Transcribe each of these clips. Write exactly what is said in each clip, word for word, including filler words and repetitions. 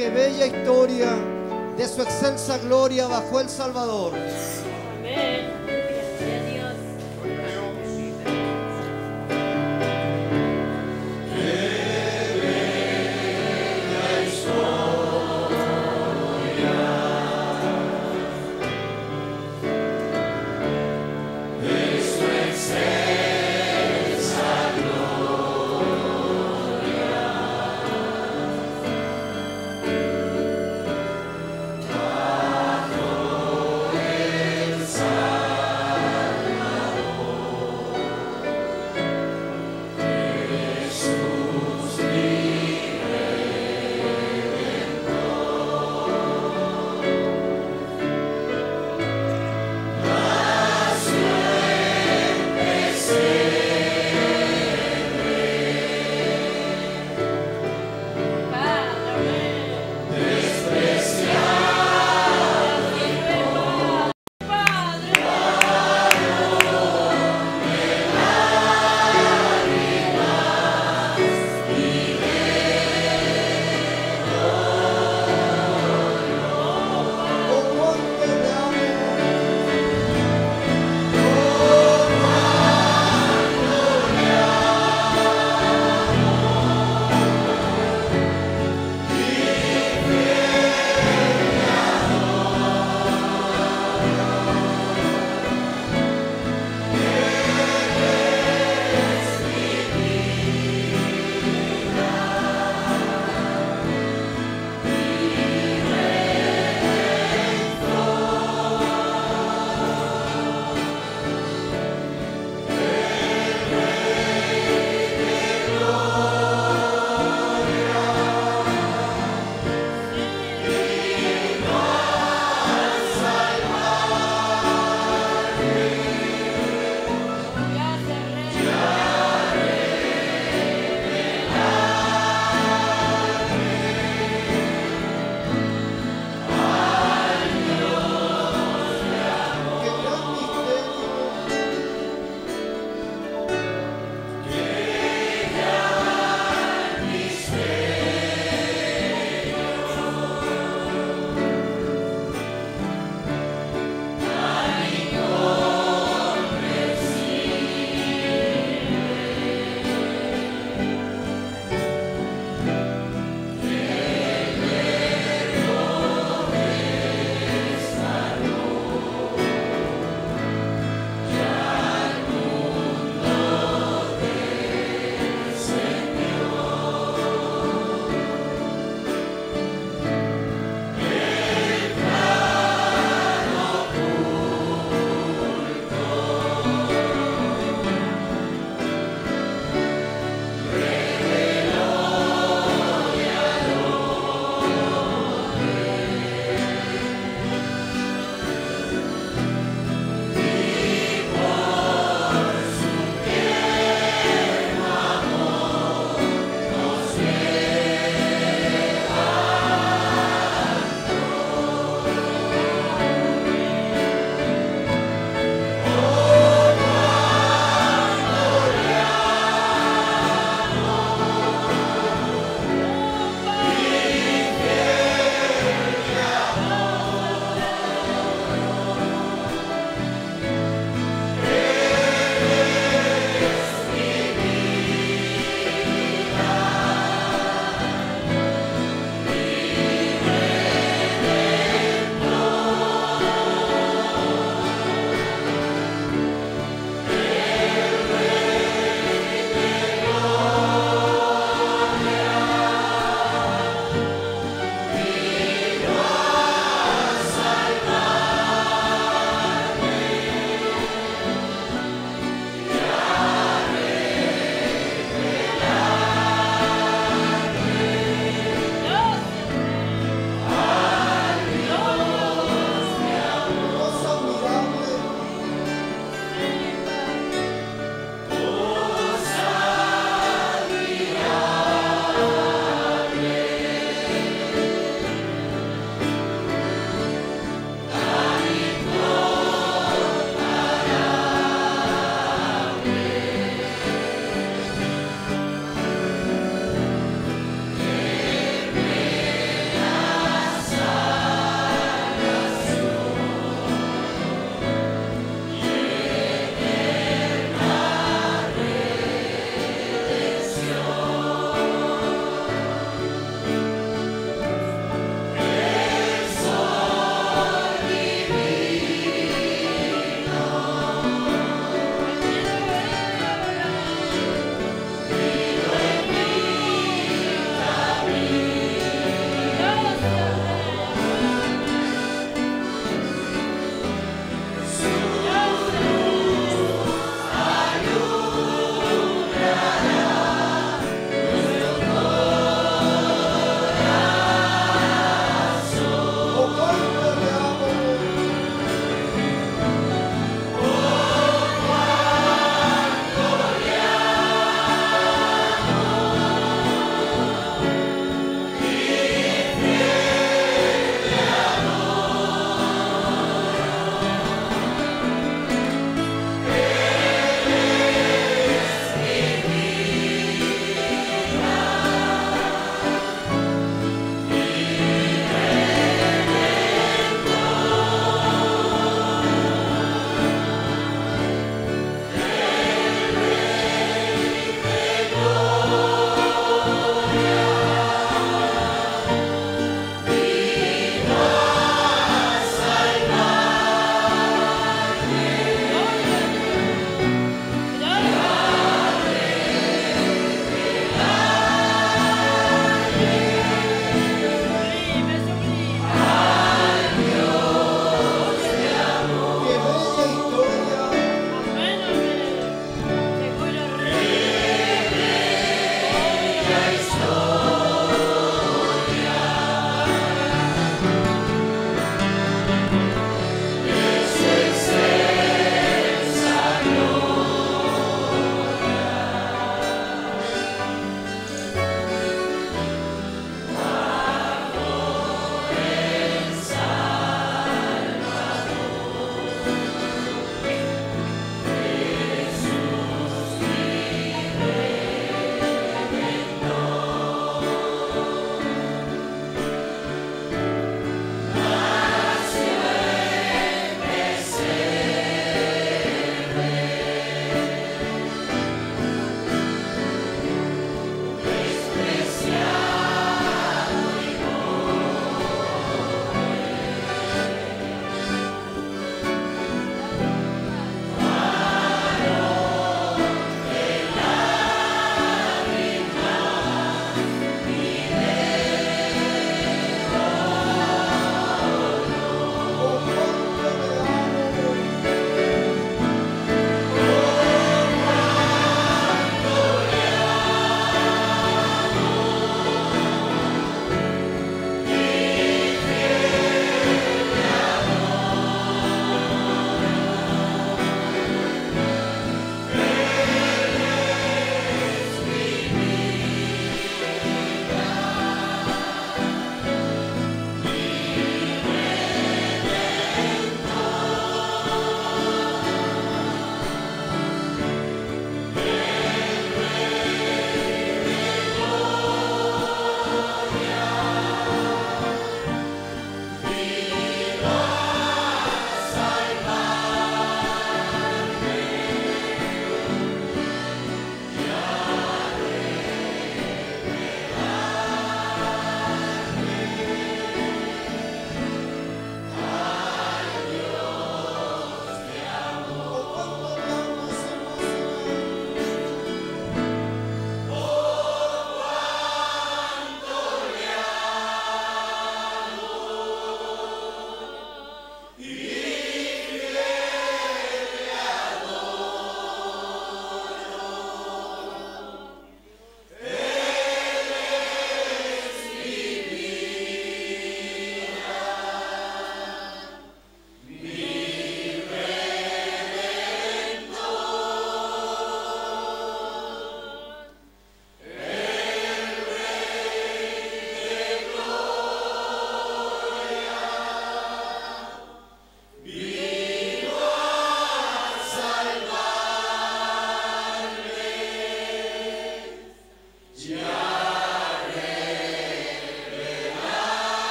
que bella historia de su excelsa gloria bajó el Salvador. Amén.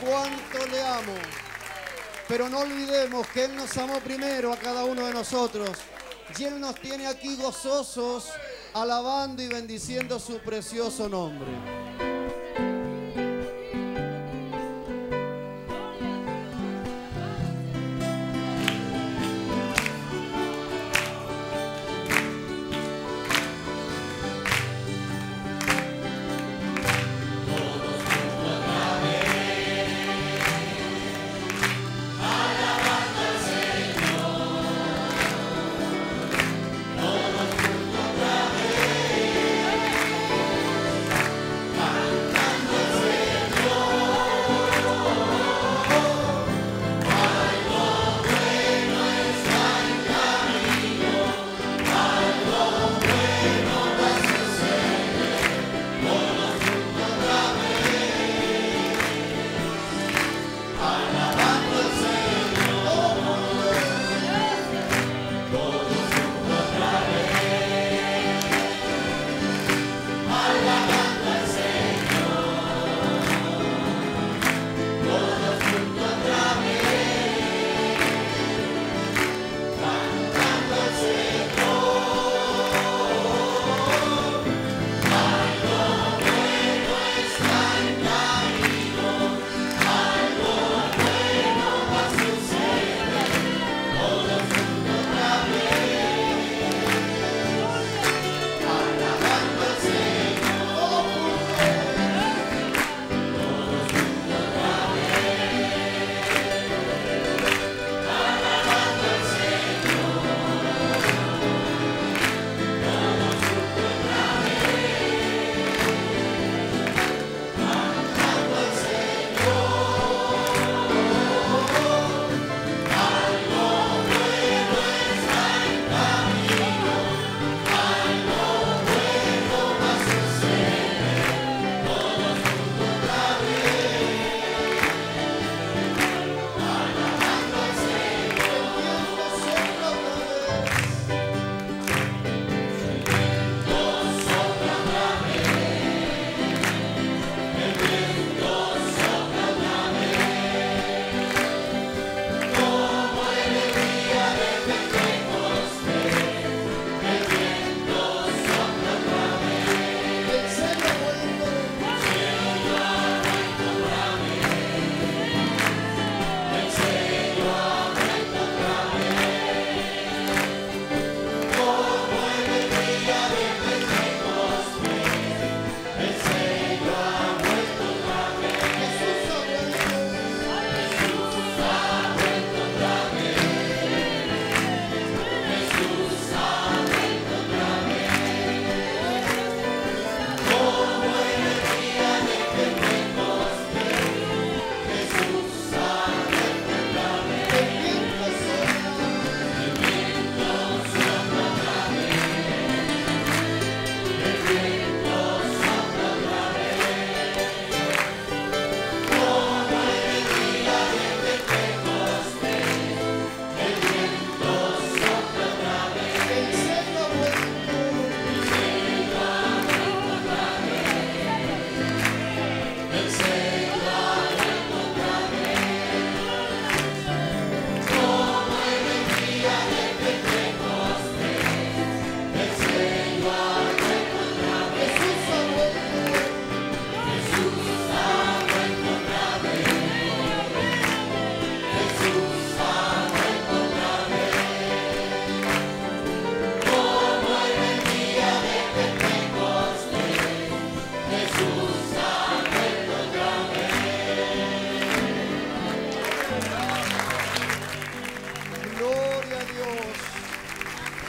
cuánto le amo. Pero no olvidemos que Él nos amó primero a cada uno de nosotros. Y Él nos tiene aquí gozosos, alabando y bendiciendo su precioso nombre.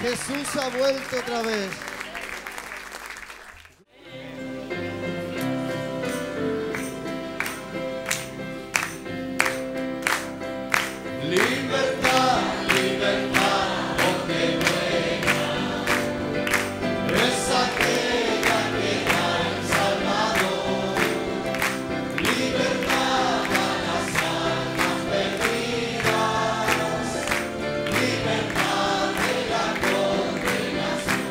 Jesús ha vuelto otra vez.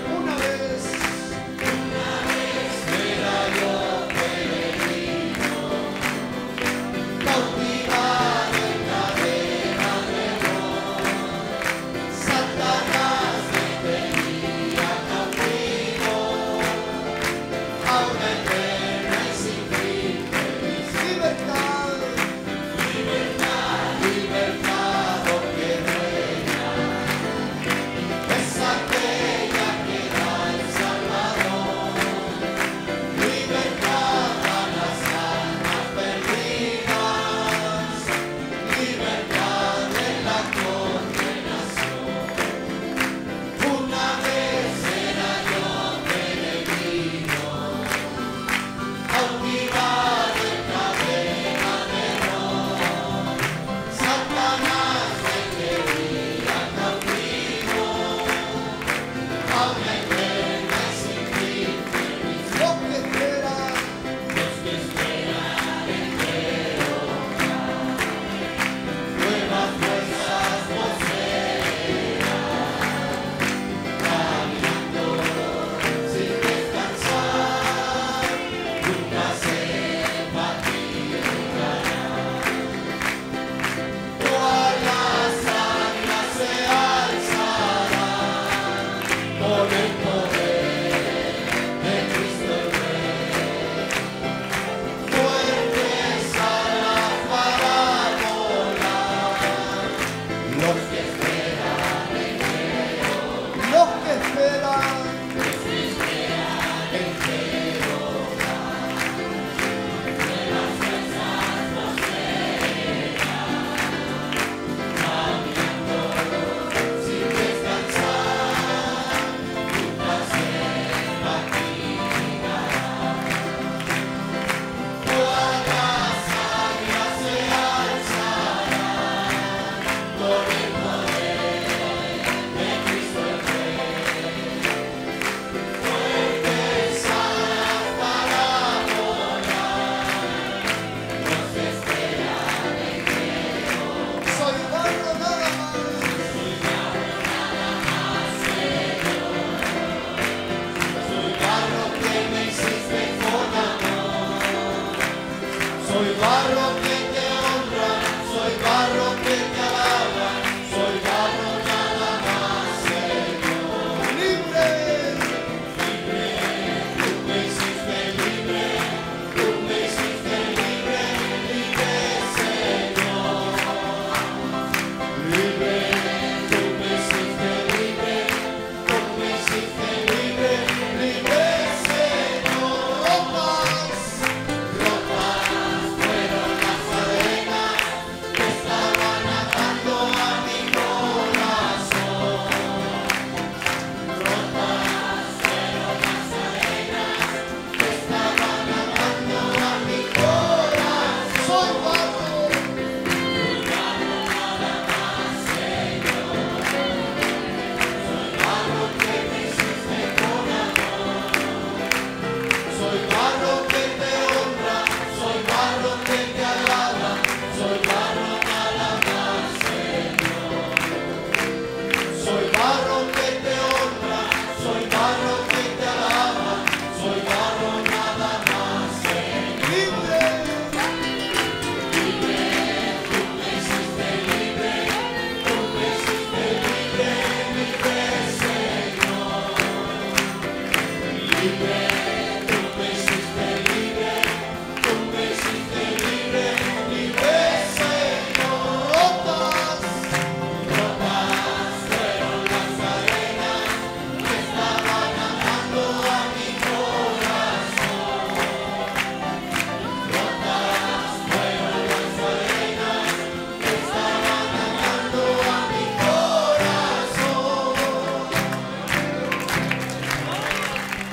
Una vez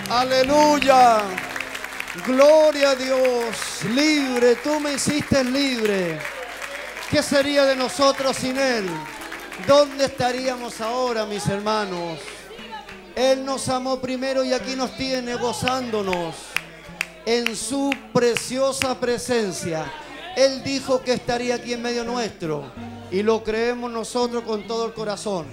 Aleluya, gloria a Dios, libre, tú me hiciste libre. ¿Qué sería de nosotros sin Él? ¿Dónde estaríamos ahora, mis hermanos? Él nos amó primero y aquí nos tiene gozándonos en su preciosa presencia. Él dijo que estaría aquí en medio nuestro y lo creemos nosotros con todo el corazón.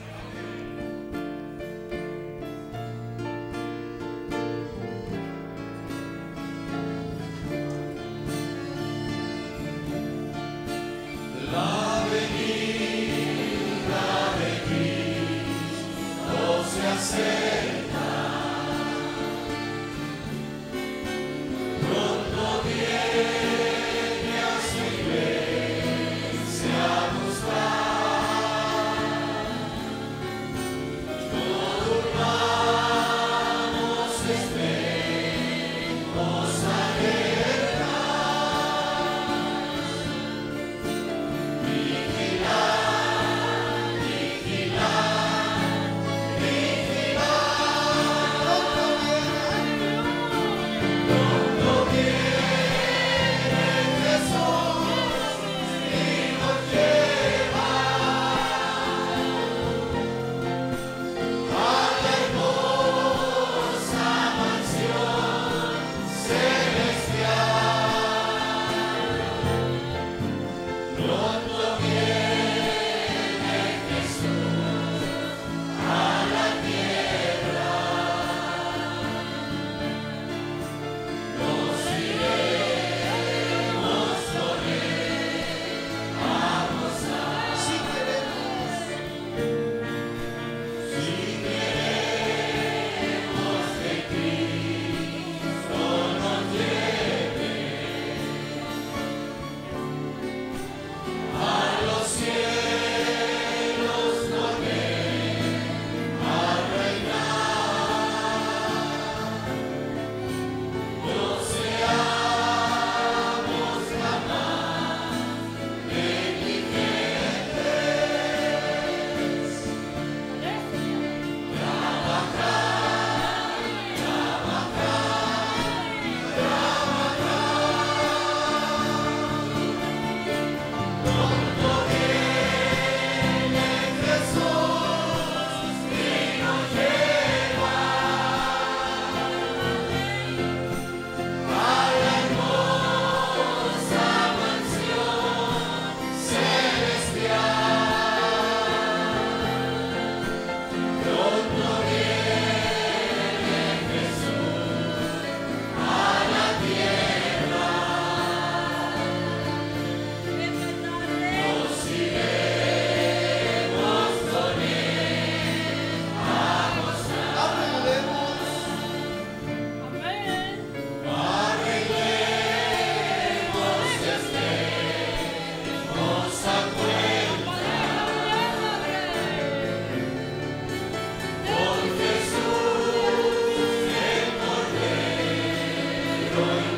Yeah.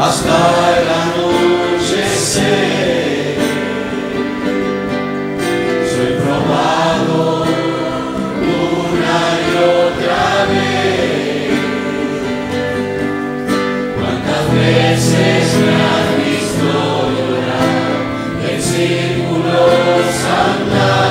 hasta el anochecer. Soy probado una y otra vez. ¿Cuántas veces me has visto llorar en círculos andar?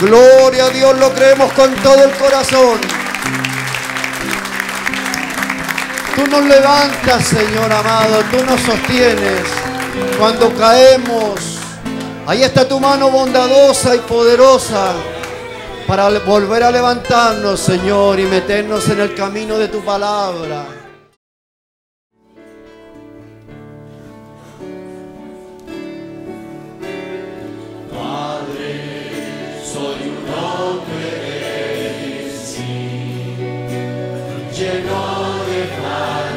Gloria a Dios, lo creemos con todo el corazón. Tú nos levantas, Señor amado, tú nos sostienes cuando caemos. Ahí está tu mano bondadosa y poderosa para volver a levantarnos, Señor, y meternos en el camino de tu palabra. Lleno de planta,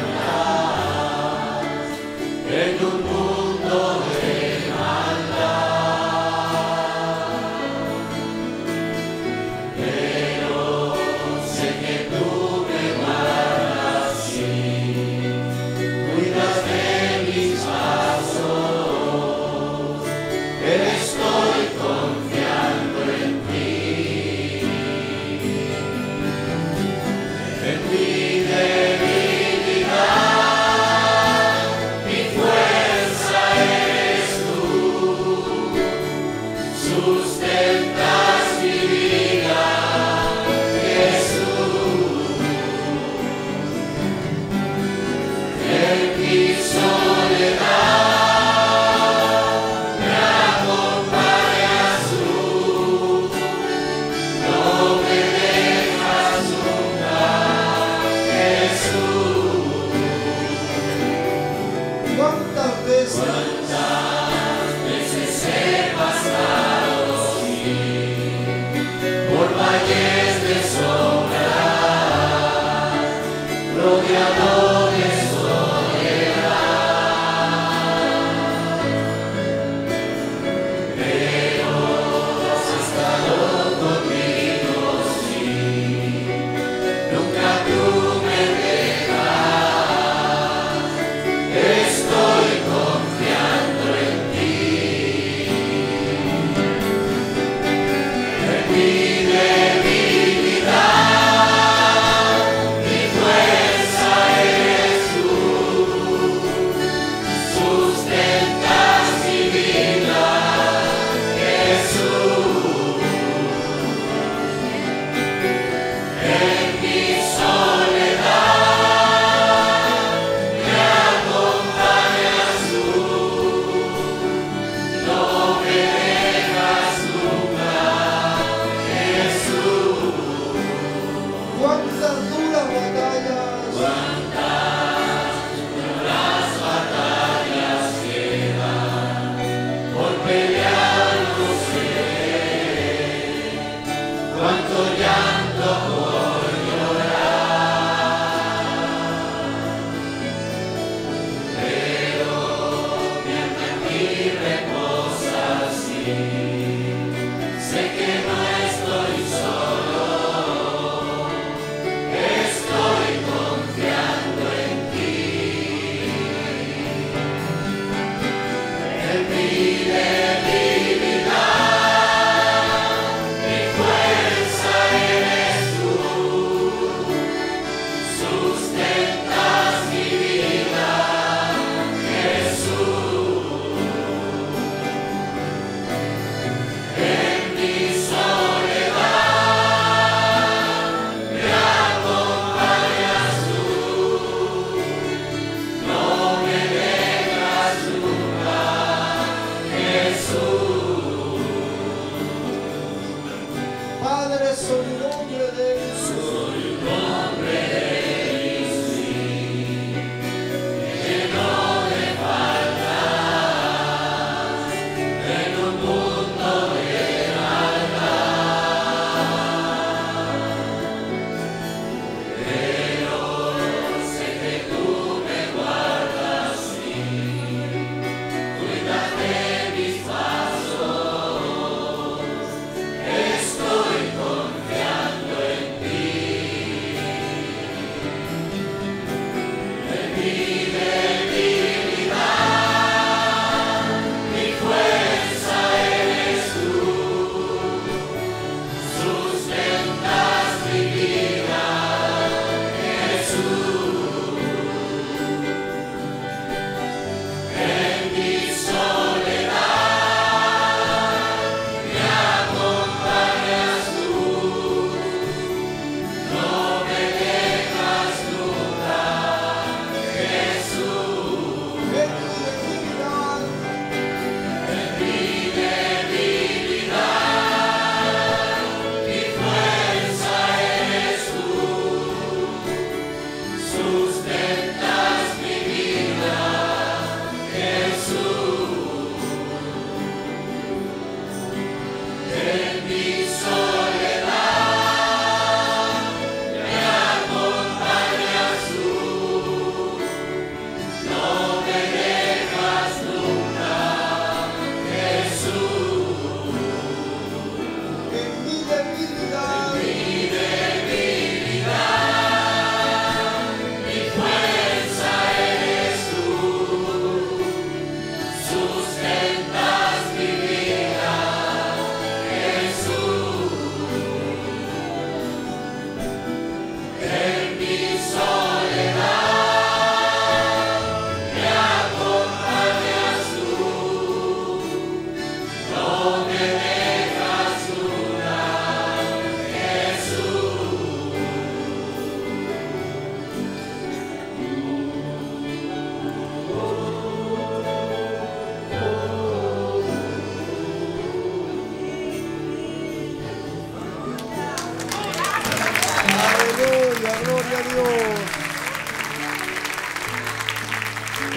Yes.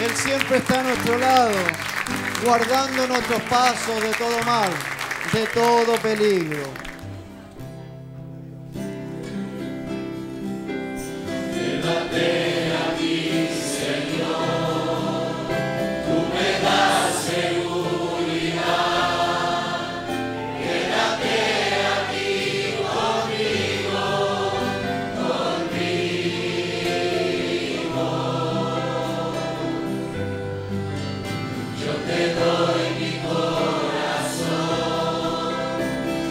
Él siempre está a nuestro lado, guardando nuestros pasos de todo mal, de todo peligro. Quédate aquí, Señor, tú me das seguridad. Quédate aquí conmigo, conmigo. Yo te doy mi corazón,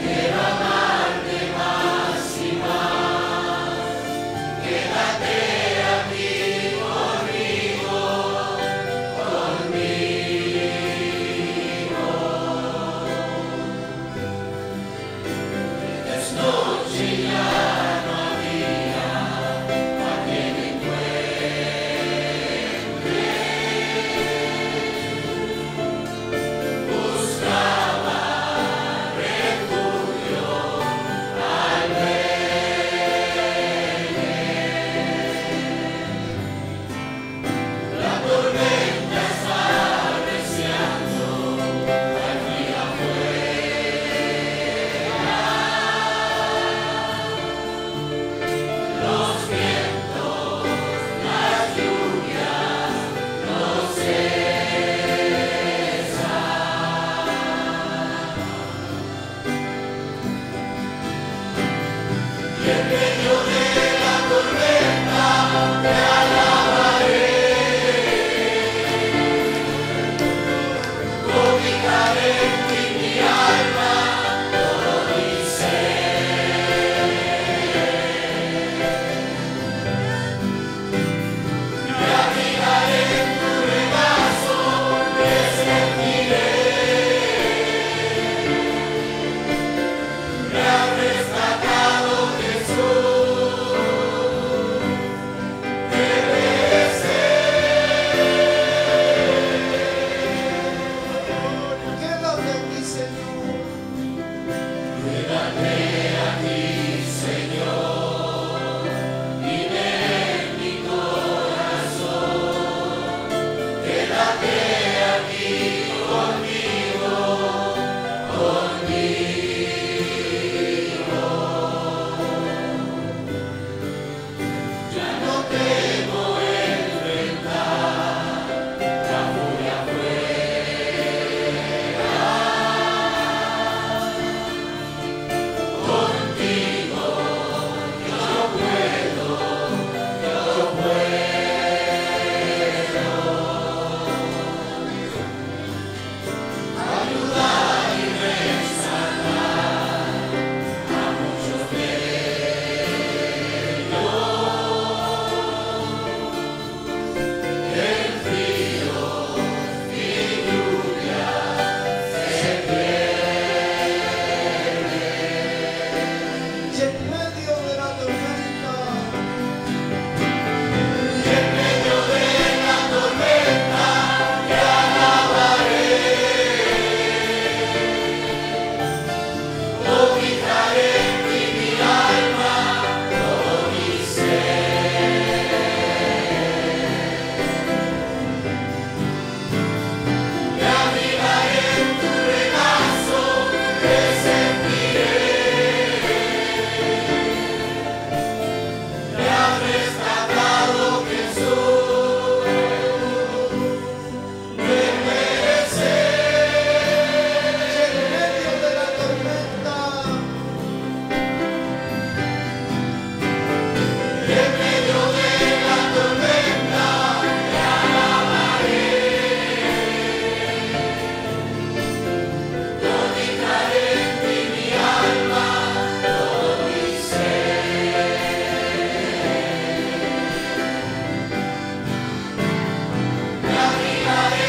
quiero amarte más y más. Quédate aquí conmigo, conmigo. Esta es noche ya no había a quien encuentre. Buscaba refugio al verme. La tormenta está arreciando aquí afuera. Los vientos, las lluvias no cesan. Y en medio de la tormenta te alabaré, cobijaré en ti mi alma, todo mi ser. Me abrigaré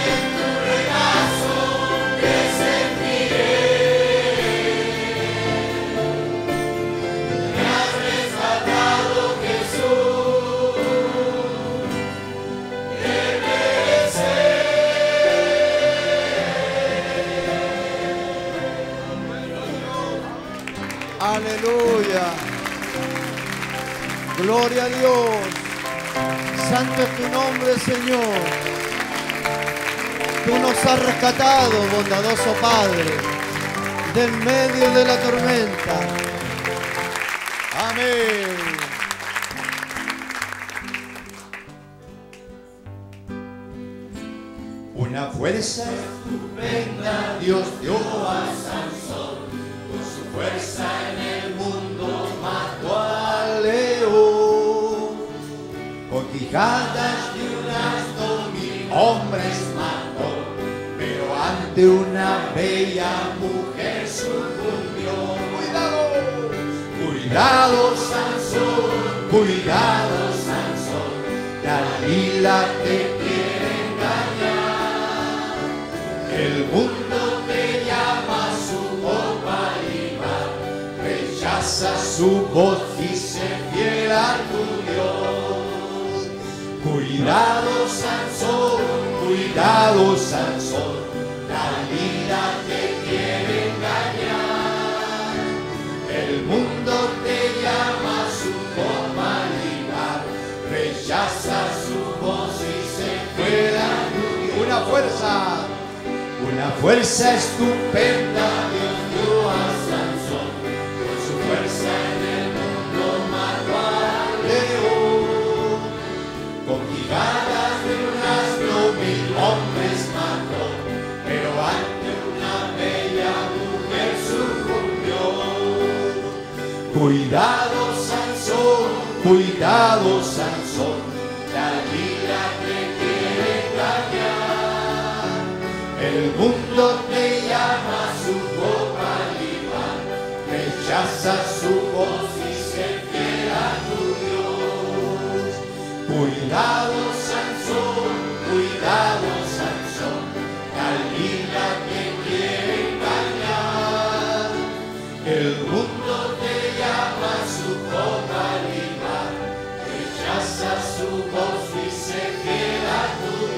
en tu regazo, me sentiré. Me has rescatado, Jesús, te besé. Quédate aquí, Señor. Quédate aquí, Señor, y ven mi corazón. Quédate aquí conmigo, conmigo. Ya no temo enfrentar la furia fuera. Contigo yo puedo, yo puedo ayudar y rescatar a muchos de ellos. El frío y lluvia se pierden. Y en medio de la tormenta, y en medio de la tormenta te alabaré, cobijaré en ti mi alma, todo mi ser. Me abrigaré en tu regazo, te sentiré. Me has rescatado, Jesús, me mereces. Y en medio de la tormenta, y en medio de la tormenta te alabaré, cobijaré en ti mi alma, todo mi ser. Me abrigaré en tu regazo, te sentiré. Me has rescatado, Jesús, te mereces. Aleluya. Gloria a Dios. Santo es tu nombre, Señor. Tú nos has rescatado, bondadoso Padre, del medio de la tormenta. Amén. Una fuerza estupenda Dios dio a Sansón, con su fuerza en el mundo mató al león. Con quijadas de unas dos mil hombres mató, pero ante una bella mujer sucumbió. ¡Cuidado! ¡Cuidado, Sansón! ¡Cuidado, Sansón! Dalila te el mundo te llama su compañía, rechaza su voz y se fiel a tu Dios. Cuidado, Sansón, cuidado, Sansón, Dalila te quiere engañar. El mundo te llama su compañía, rechaza su voz y se fiel a tu Dios. Una fuerza. Una fuerza estupenda Dios dio a Sansón, con su fuerza en el mundo mató al león. Con quijadas de unas dos mil hombres mató, pero ante una bella mujer sucumbió. Cuidado, Sansón, cuidado, Sansón, Dalila te quiere engañar. El mundo te llama su compañía, rechaza su voz y se fiel a tu Dios. Cuidado, Sansón, cuidado, Sansón, Dalila te quiere engañar. El mundo te llama su compañía, rechaza su voz y se fiel a tu Dios.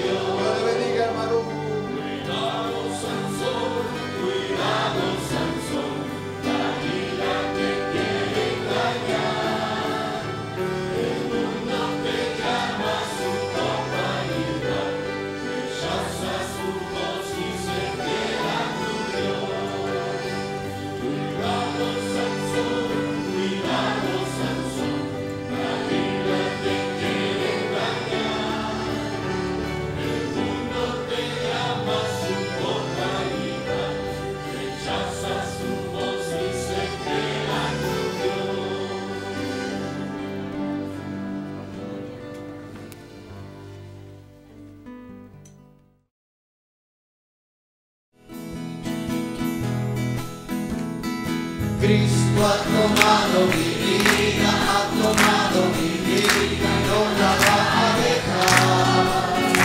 Cristo ha tomado mi vida, ha tomado mi vida, no la va a dejar.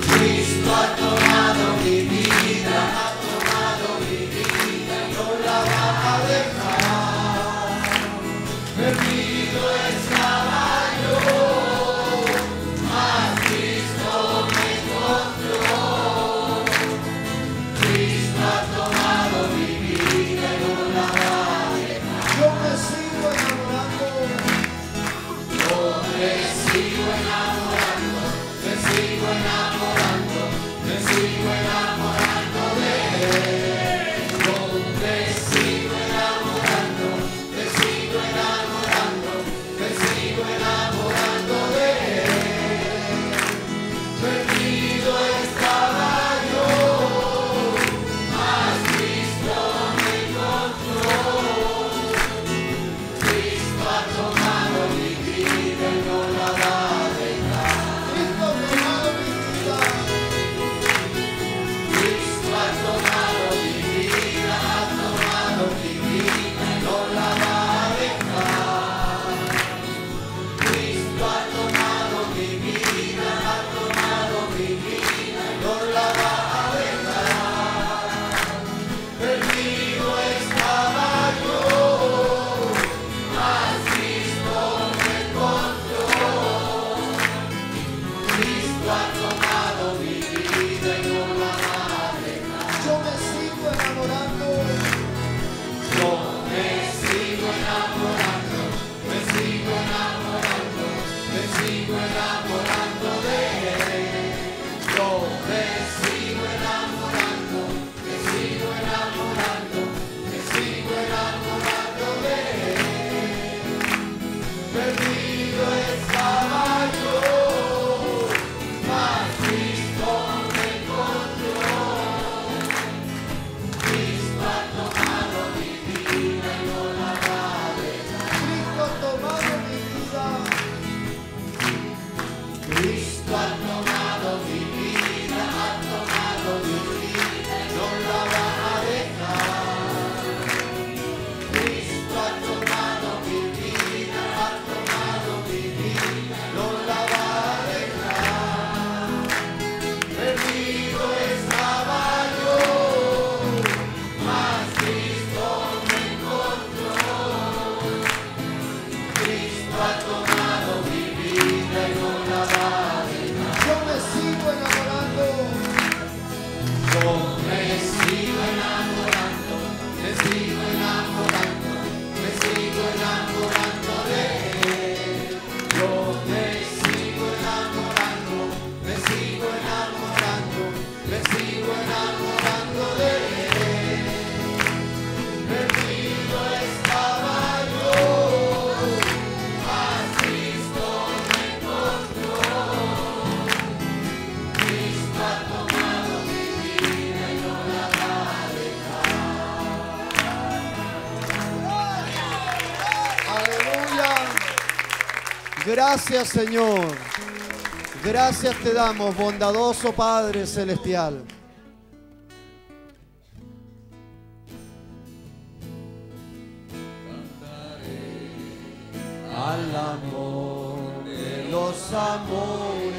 Cristo ha tomado mi vida, ha tomado mi vida, no la va a dejar. Perdido estaba yo, mas Cristo me encontró. Cristo ha tomado mi vida, no la va a dejar. Yo me sigo enamorando. Gracias, Señor. Gracias te damos, bondadoso Padre Celestial. Cantaré al amor de los amores,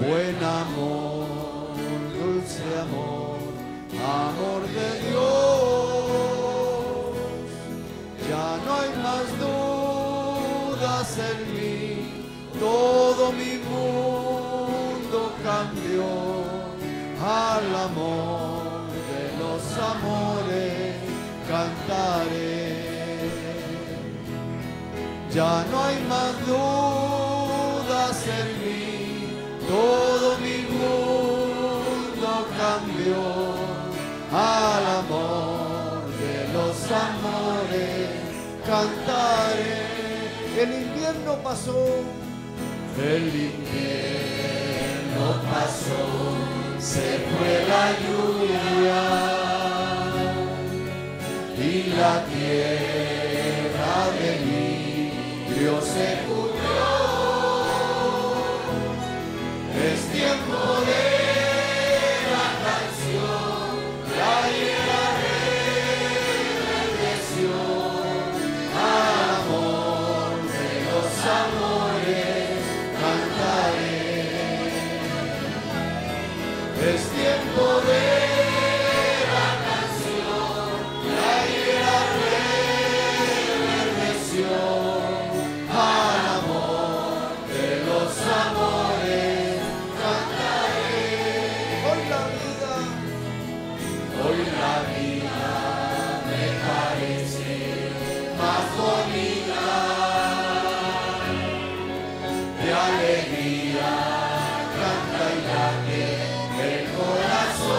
buen amor, dulce amor, amor de Dios. Ya no hay más dudas en mí, todo mi mundo cambió al amor de los amores. Cantaré, ya no hay más dudas en mí, todo mi mundo cambió al amor de los amores. Cantaré. El invierno pasó, el invierno pasó, se fue la lluvia y la tierra de mí Dios se cubrió. Es tiempo de alegría, canta y late el corazón.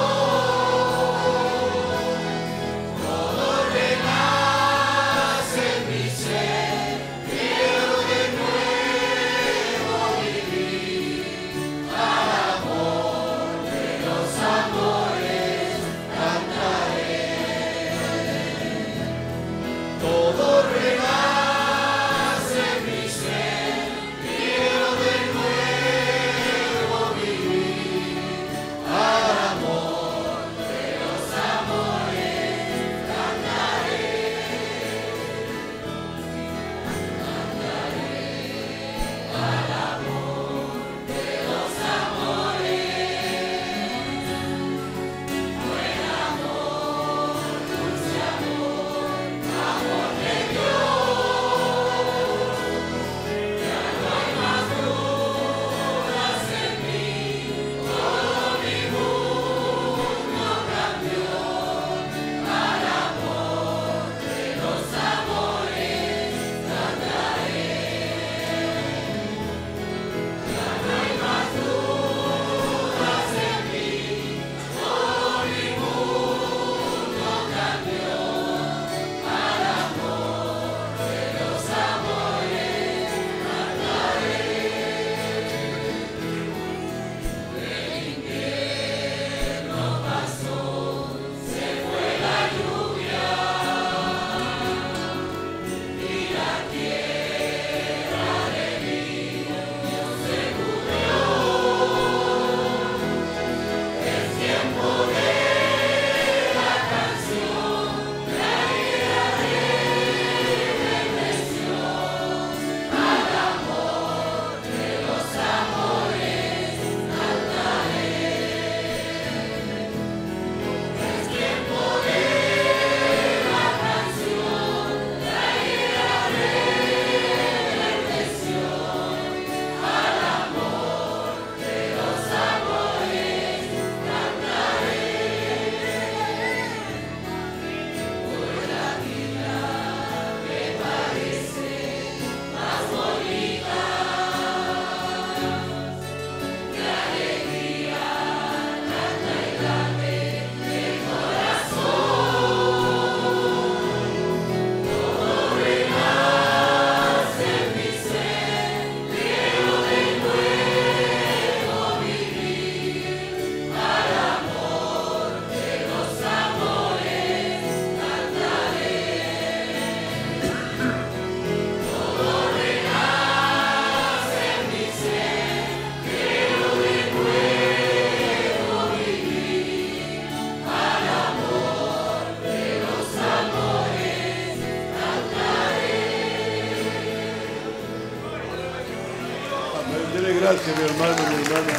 Dele gracias, mi hermano, mi hermana.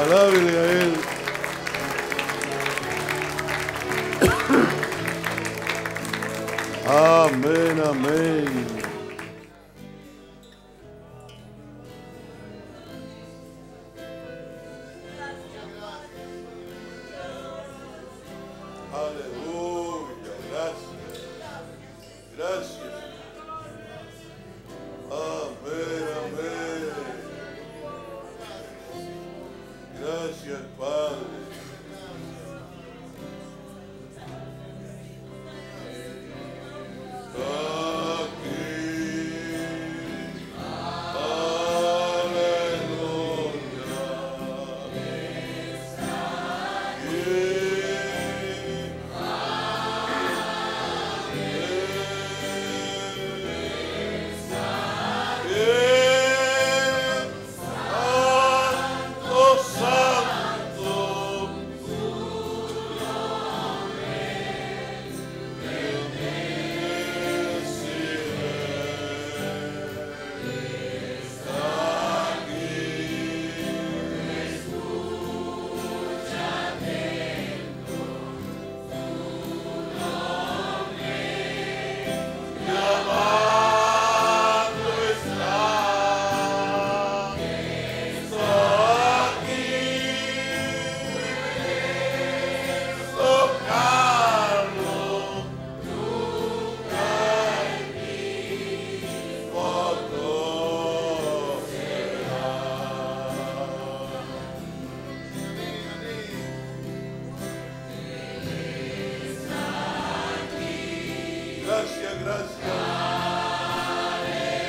Alábele a Él. Amén, amén. Aleluya, gracias. Gracias. Amén, amén.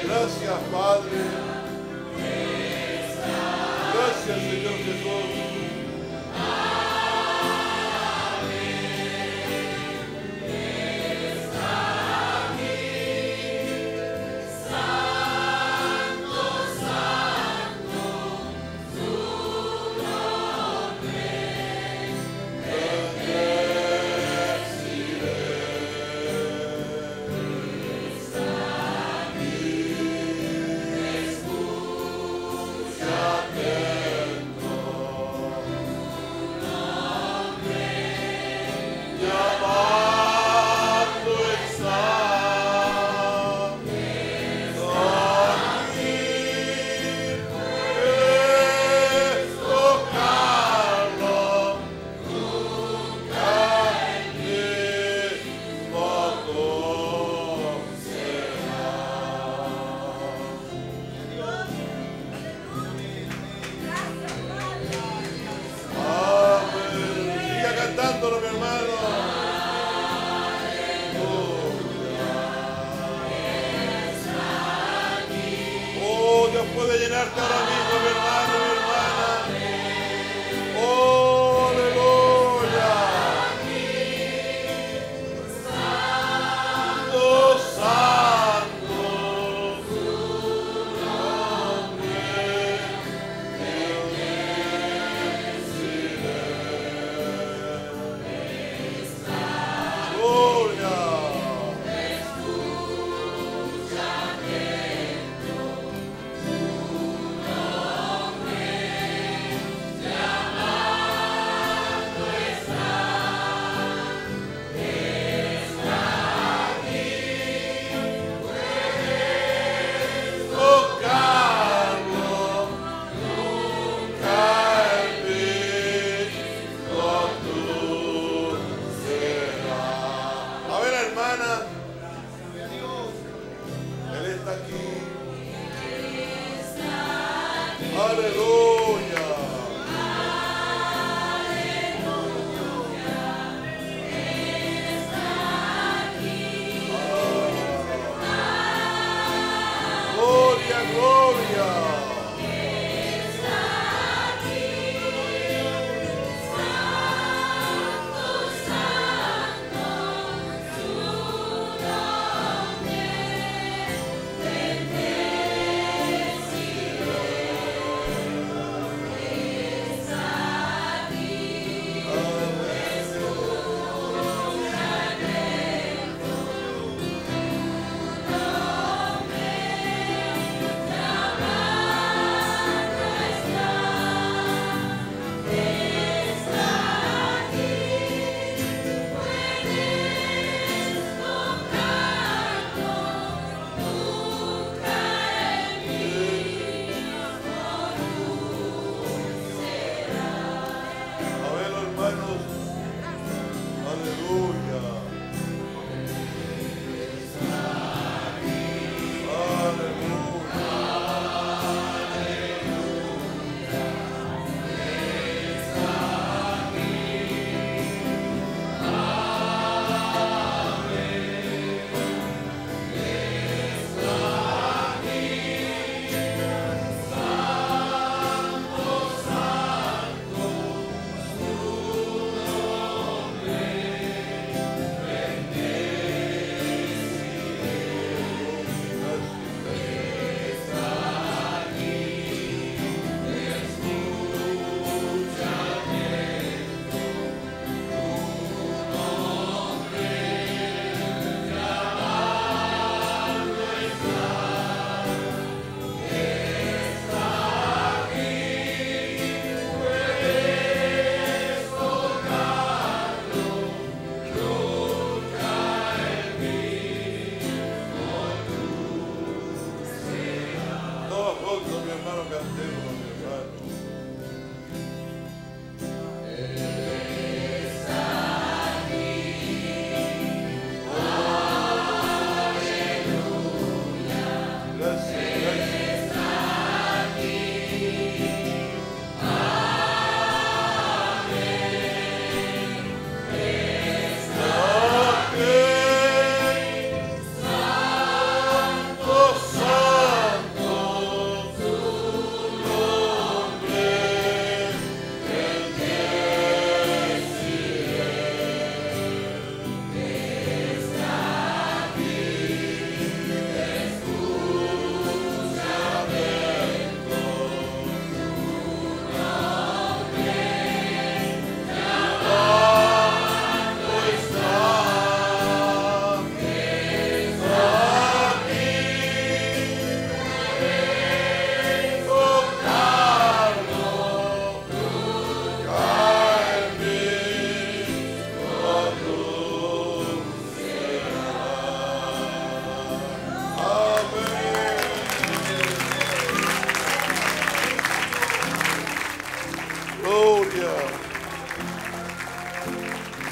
Gracias, Padre.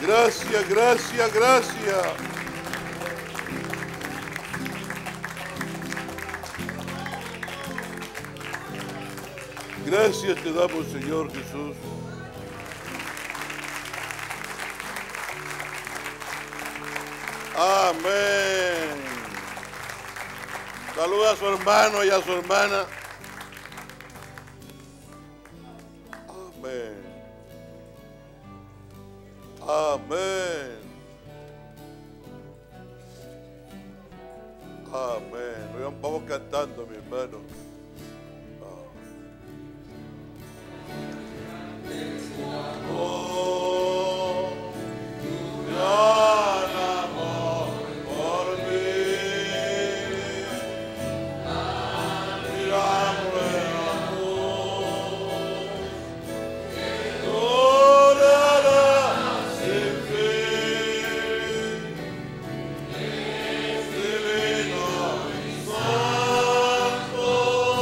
Gracia, gracia, gracia. Gracias te damos, Señor Jesús. Amén. Saluda a su hermano y a su hermana. Amén. Amén. Amén. Vamos cantando, mi hermano. Oh, tu gran amor por mí, tan gran amor, que durará sin fin, es divino y santo.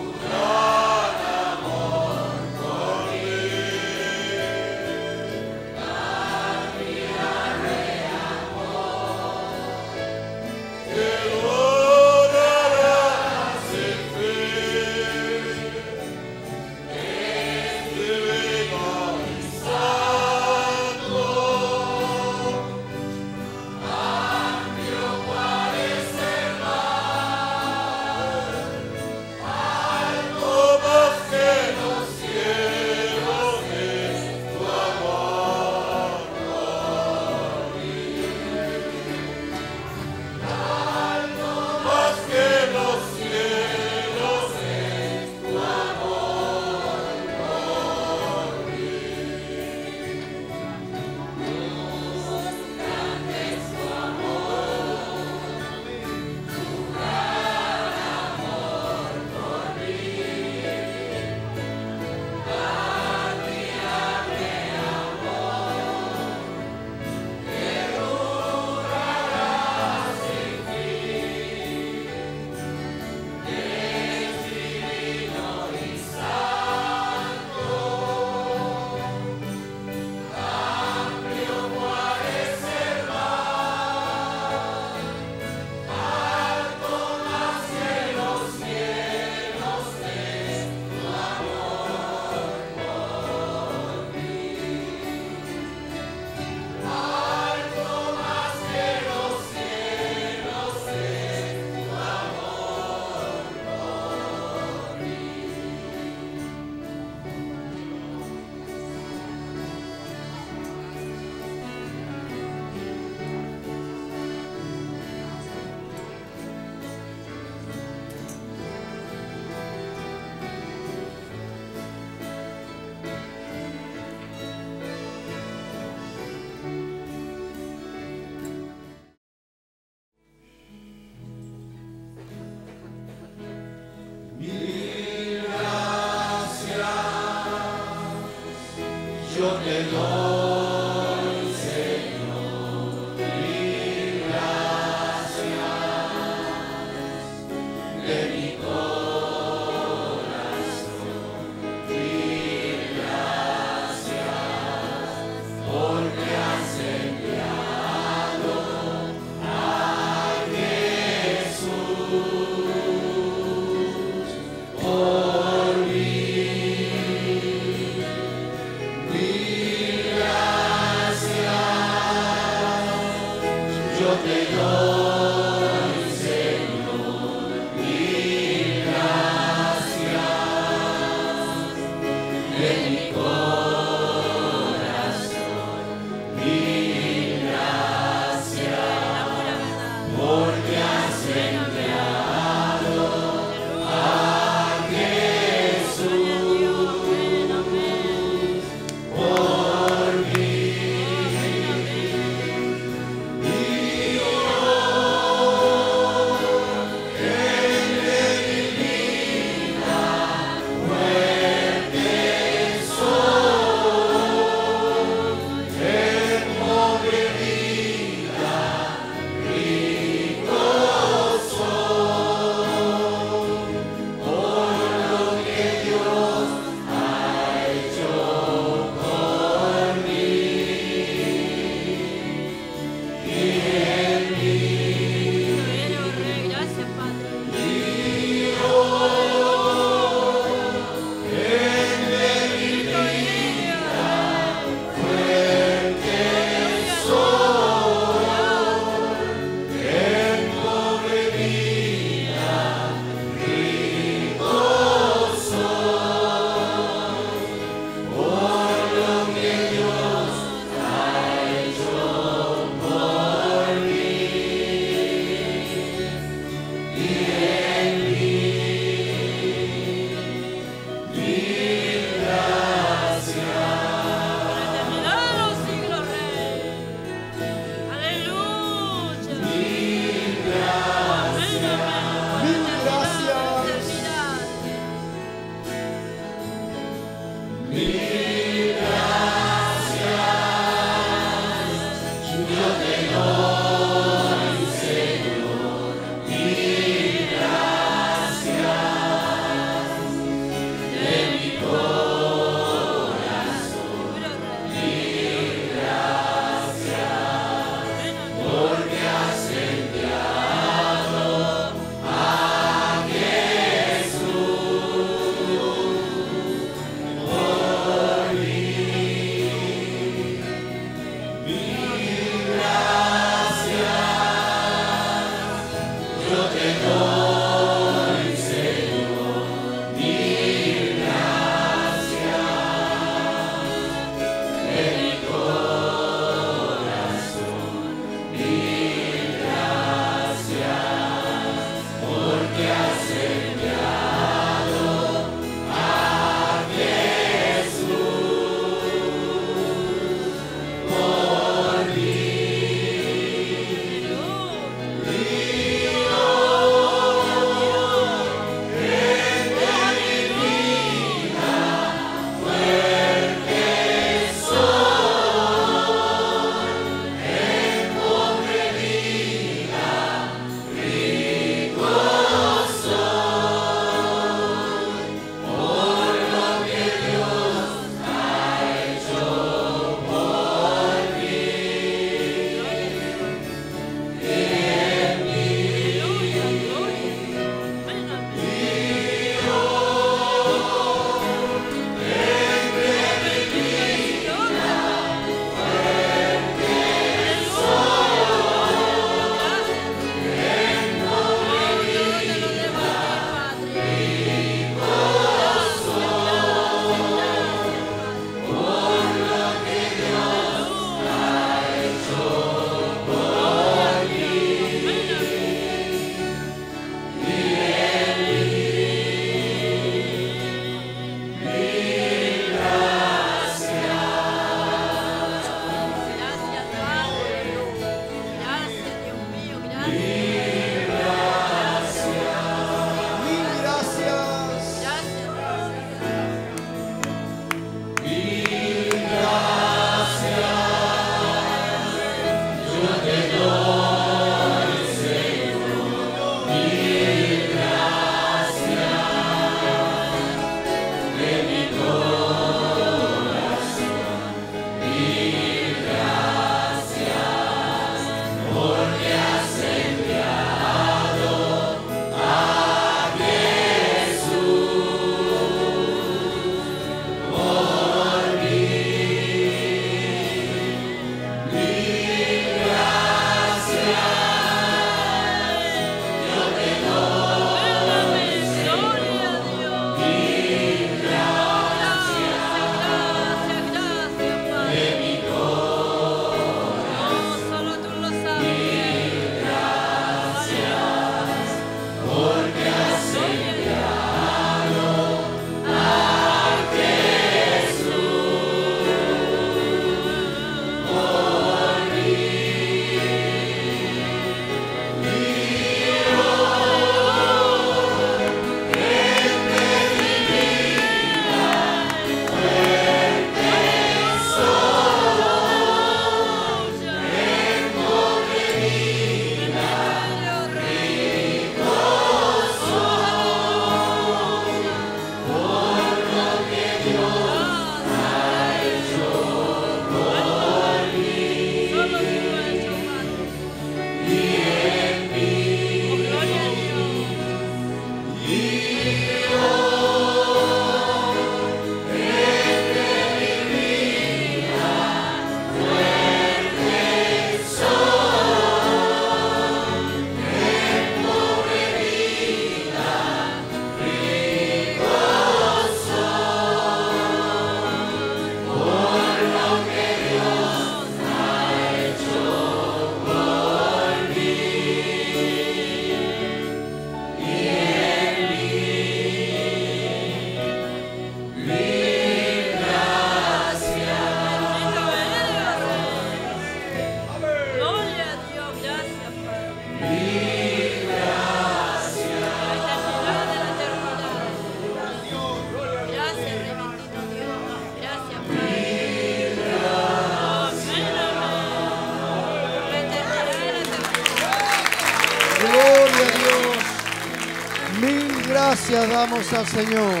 gracias damos al Señor.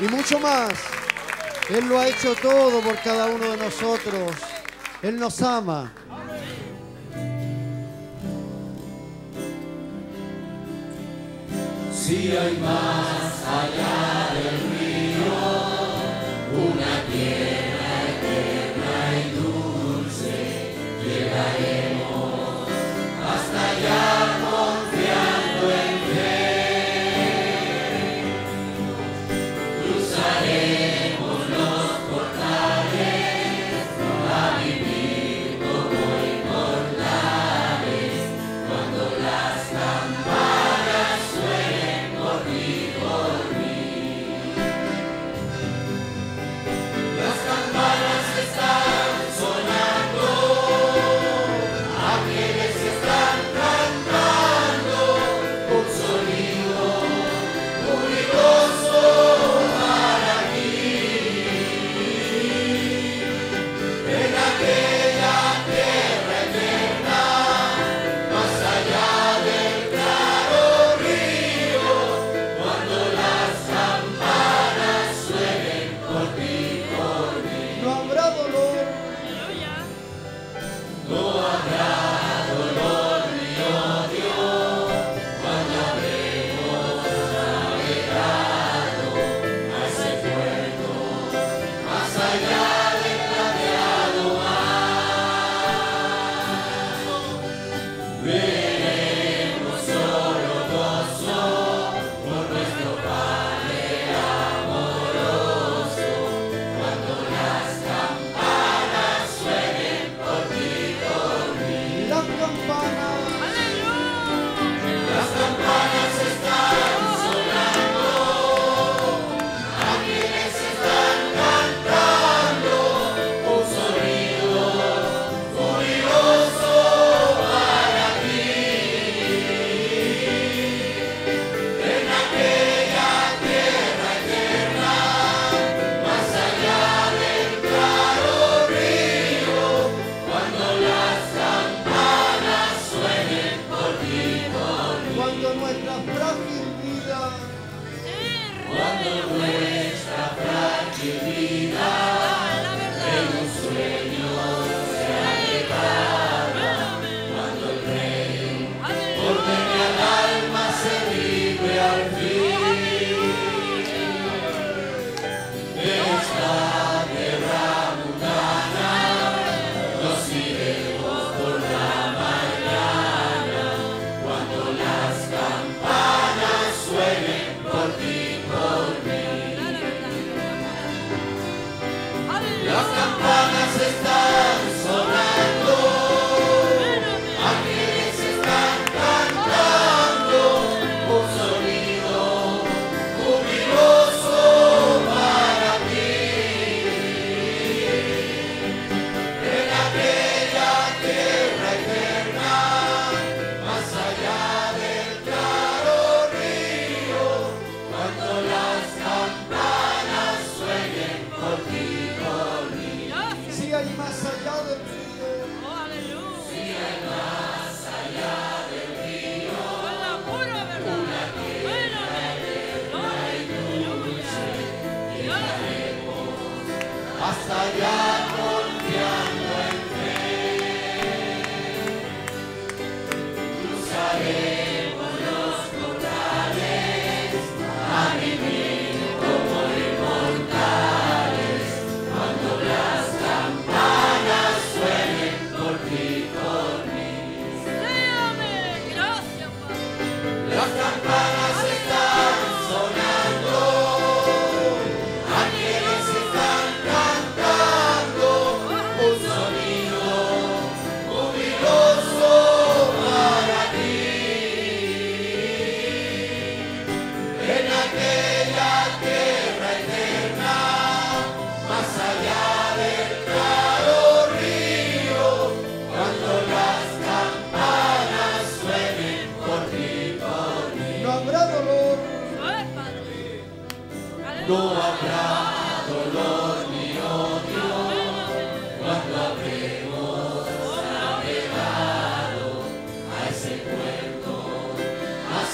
Y mucho más. Él lo ha hecho todo por cada uno de nosotros. Él nos ama. Si hay más allá del río, una tierra eterna y dulce, llegaremos hasta allá confiando en fe. Cruzaremos los portales a vivir como inmortales cuando las campanas.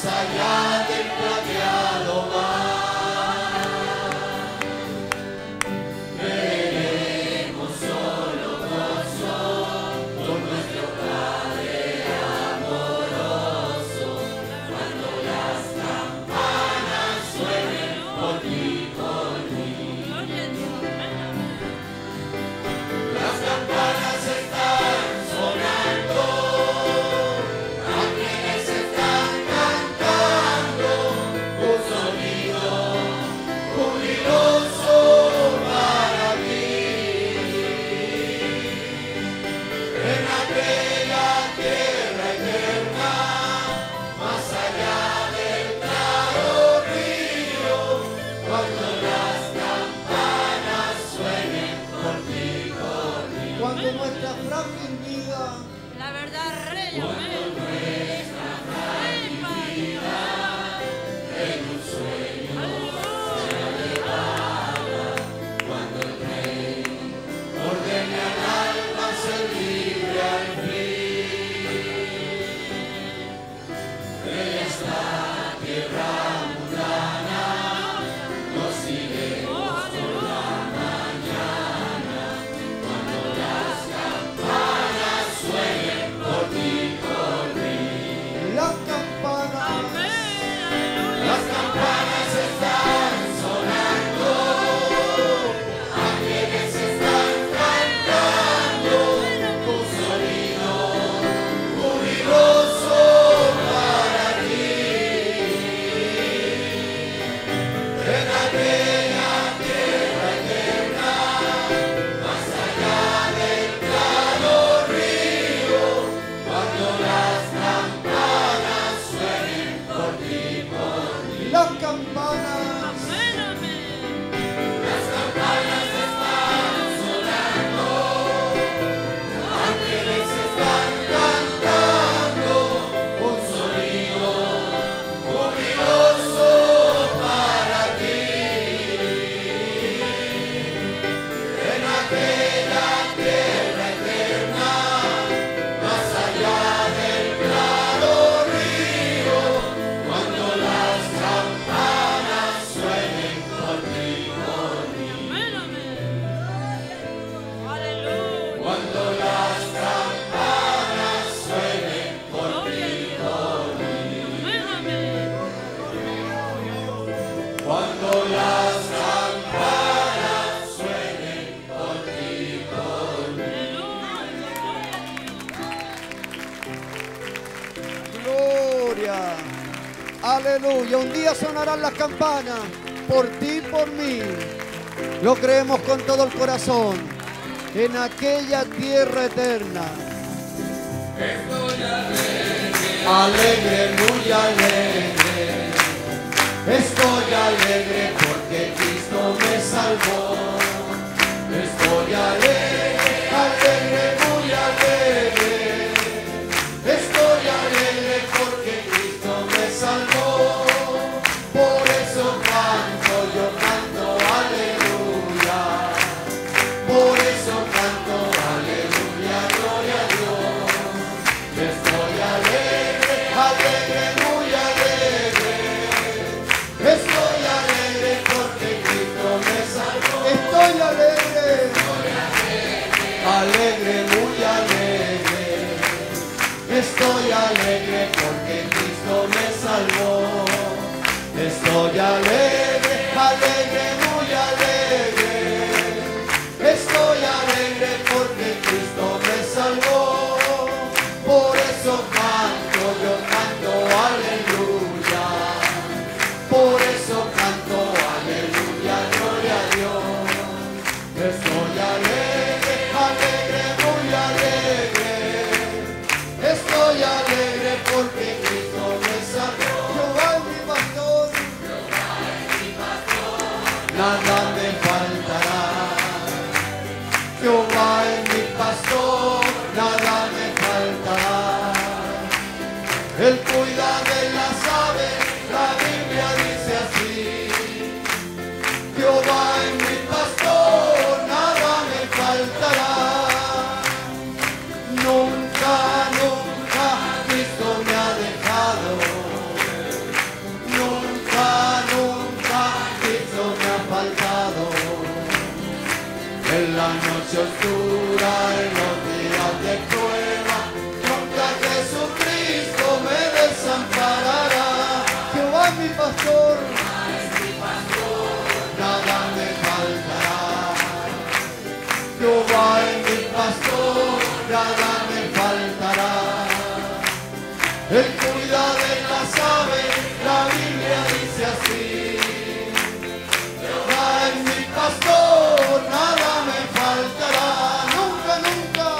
Allá del plateado Aleluya, un día sonarán las campanas por ti y por mí. Lo creemos con todo el corazón en aquella tierra eterna. Estoy alegre, alegre, muy alegre. Estoy alegre porque Cristo me salvó. Estoy alegre, alegre, muy alegre. Estoy alegre porque Cristo me salvó. Alegre, muy alegre. Estoy alegre porque Cristo me salvó. Estoy alegre, alegre, muy alegre. Estoy alegre porque Cristo me salvó. Por eso canto, yo canto aleluya. Por eso canto aleluya, gloria a Dios. Estoy alegre. Estoy alegre porque Cristo me salvó. Jehová es mi pastor, Jehová es mi pastor, nada me faltará. Jehová es mi pastor, nada me faltará. Él cuida de las aves, la Biblia dice así. Jehová es mi pastor, nada me faltará. Nunca la noche oscura en los días de prueba, nunca Jesucristo me desamparará. Jehová es mi pastor, nada me faltará. Jehová es mi pastor, nada me faltará. Él cuida de las aves, la Biblia dice así. Jehová es mi pastor, nada me faltará. Nunca, nunca,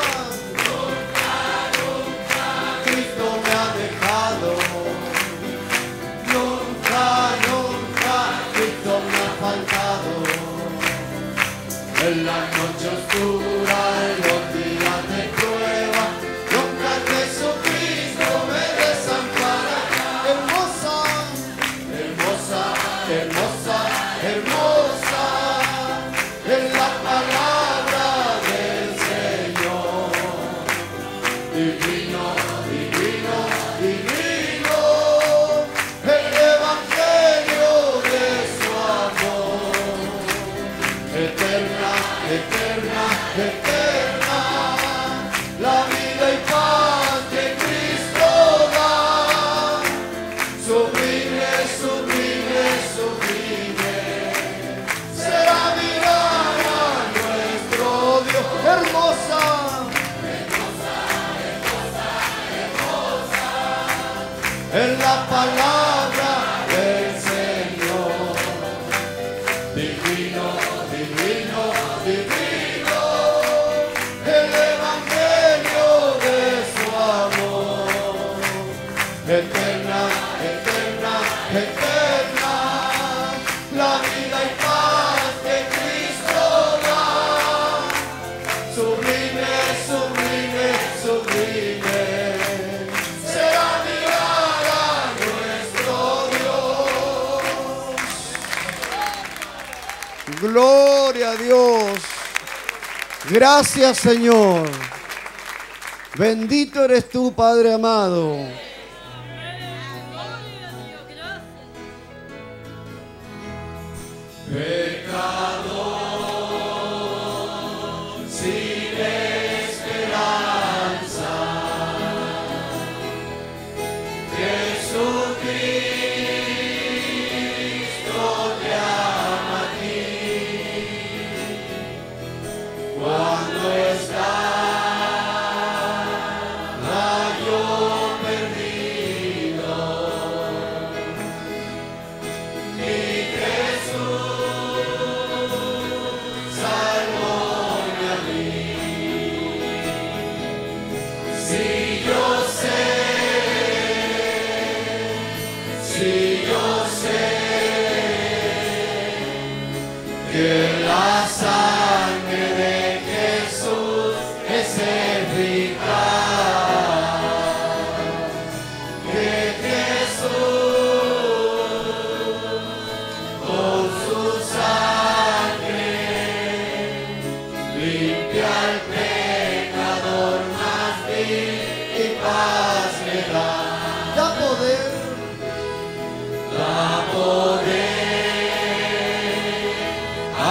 nunca, nunca, Cristo me ha dejado. Nunca, nunca, Cristo me ha faltado. En la noche oscura, en los días de prueba, nunca Jesucristo me desamparará. Hermosa, hermosa, hermosa, hermosa es la palabra del Señor. Divino, divino, divino palabra del Señor. Divino, divino, divino, el evangelio de su amor. Eterna, eterna, eterna, la vida y paz que Cristo da. Sublime, sublime, sublime. Gloria a Dios. Gracias, Señor. Bendito eres tú, Padre amado. Pecador sin esperanza, Jesucristo.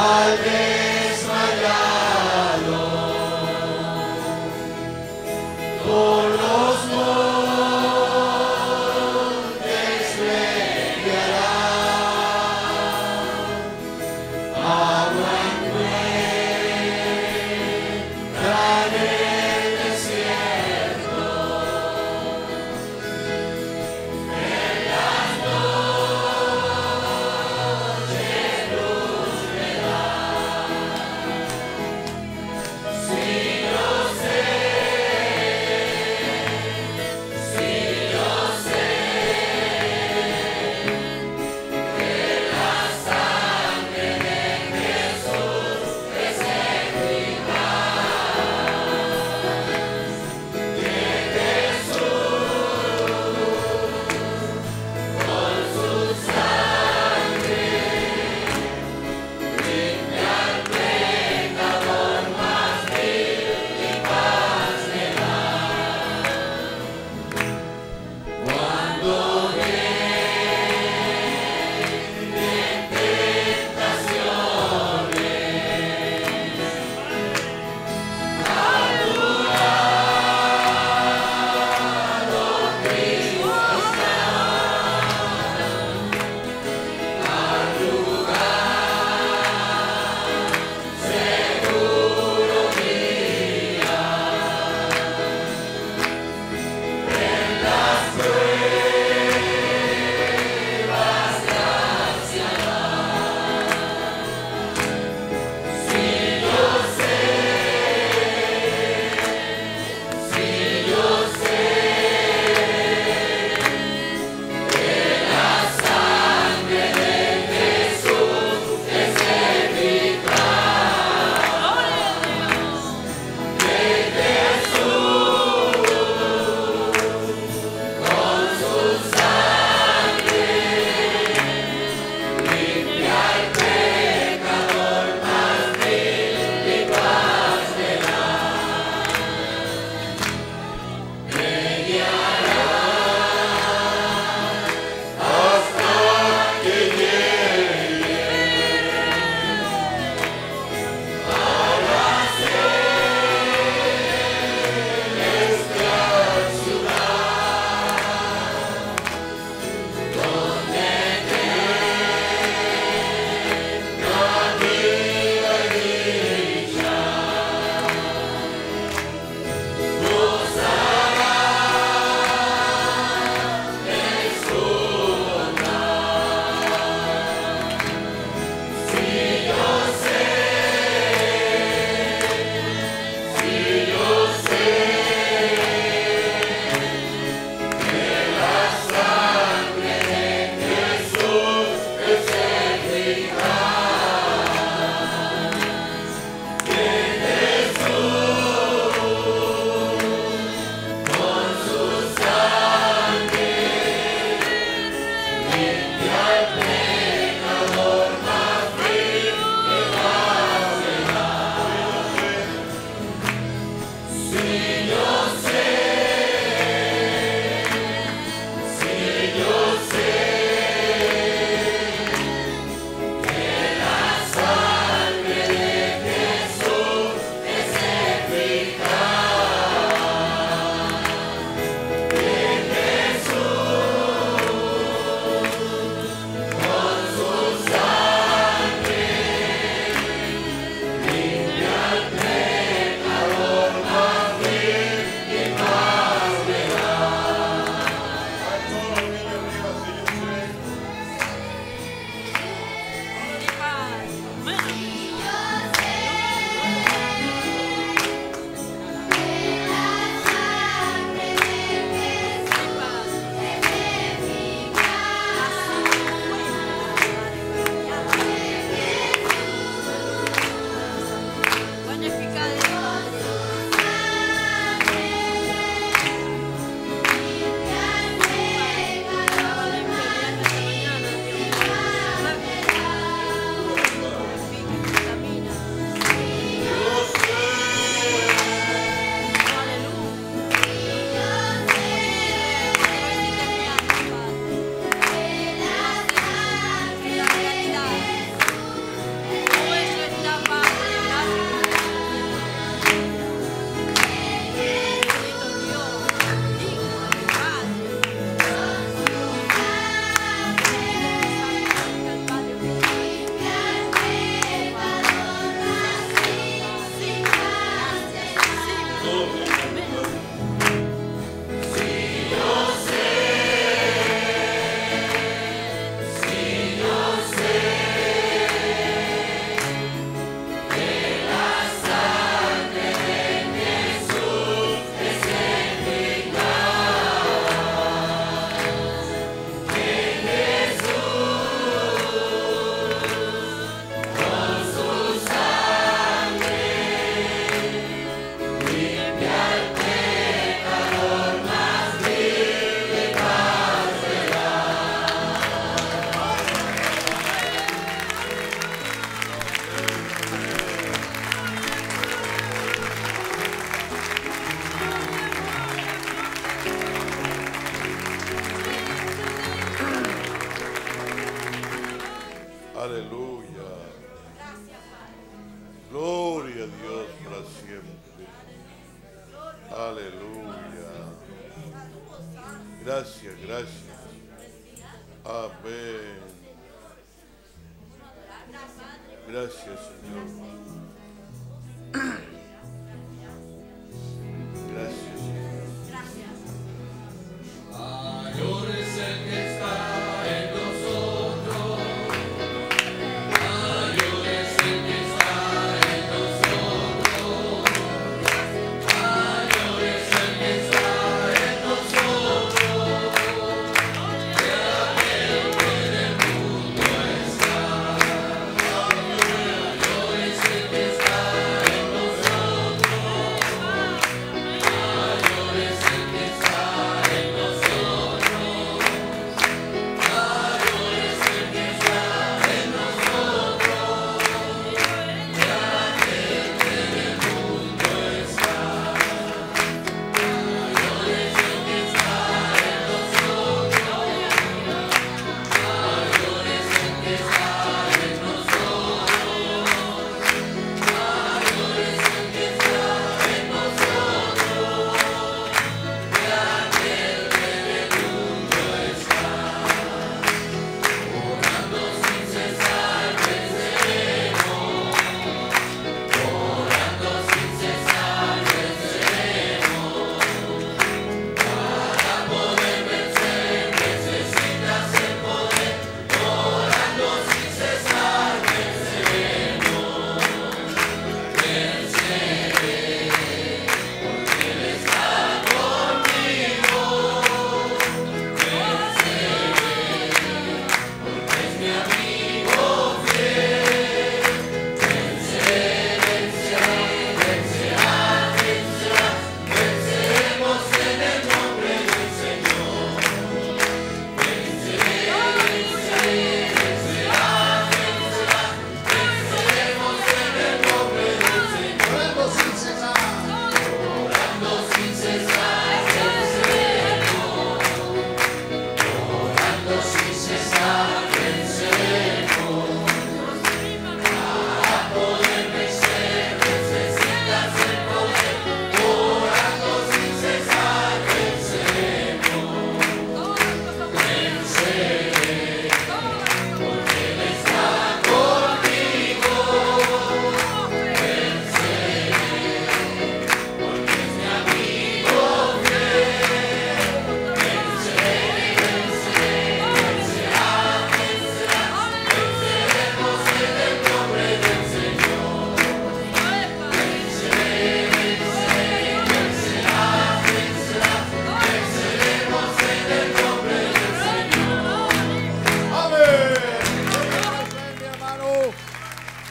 I Aleluya. Gloria a Dios para siempre. Aleluya. Gracias, gracias. Amén. Gracias, Señor. Gracias, Señor. Gracias. Mayor es el que está.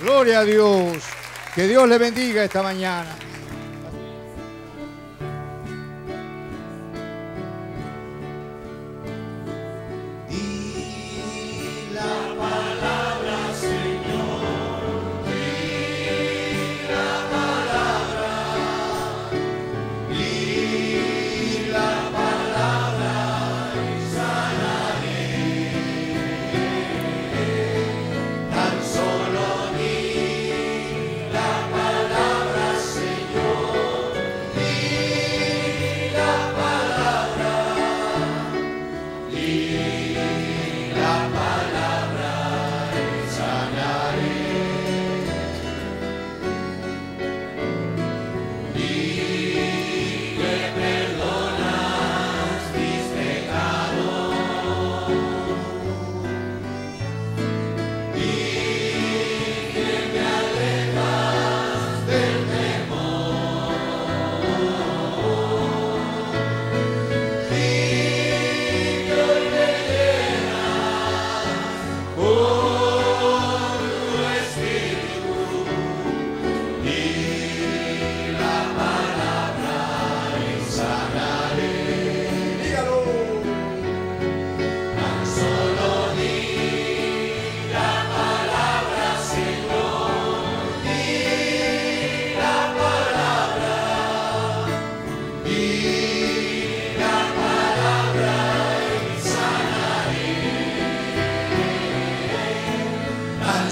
Gloria a Dios, que Dios le bendiga esta mañana. Señor.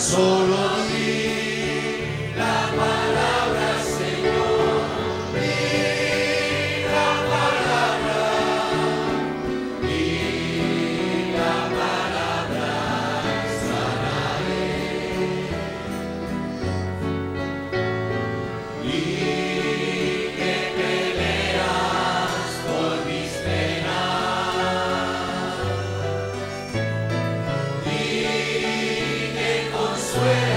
solo di la palabra, Señor, di la palabra, di la palabra, sanaré. Y que peleas por mis penas, y que consuelas solo.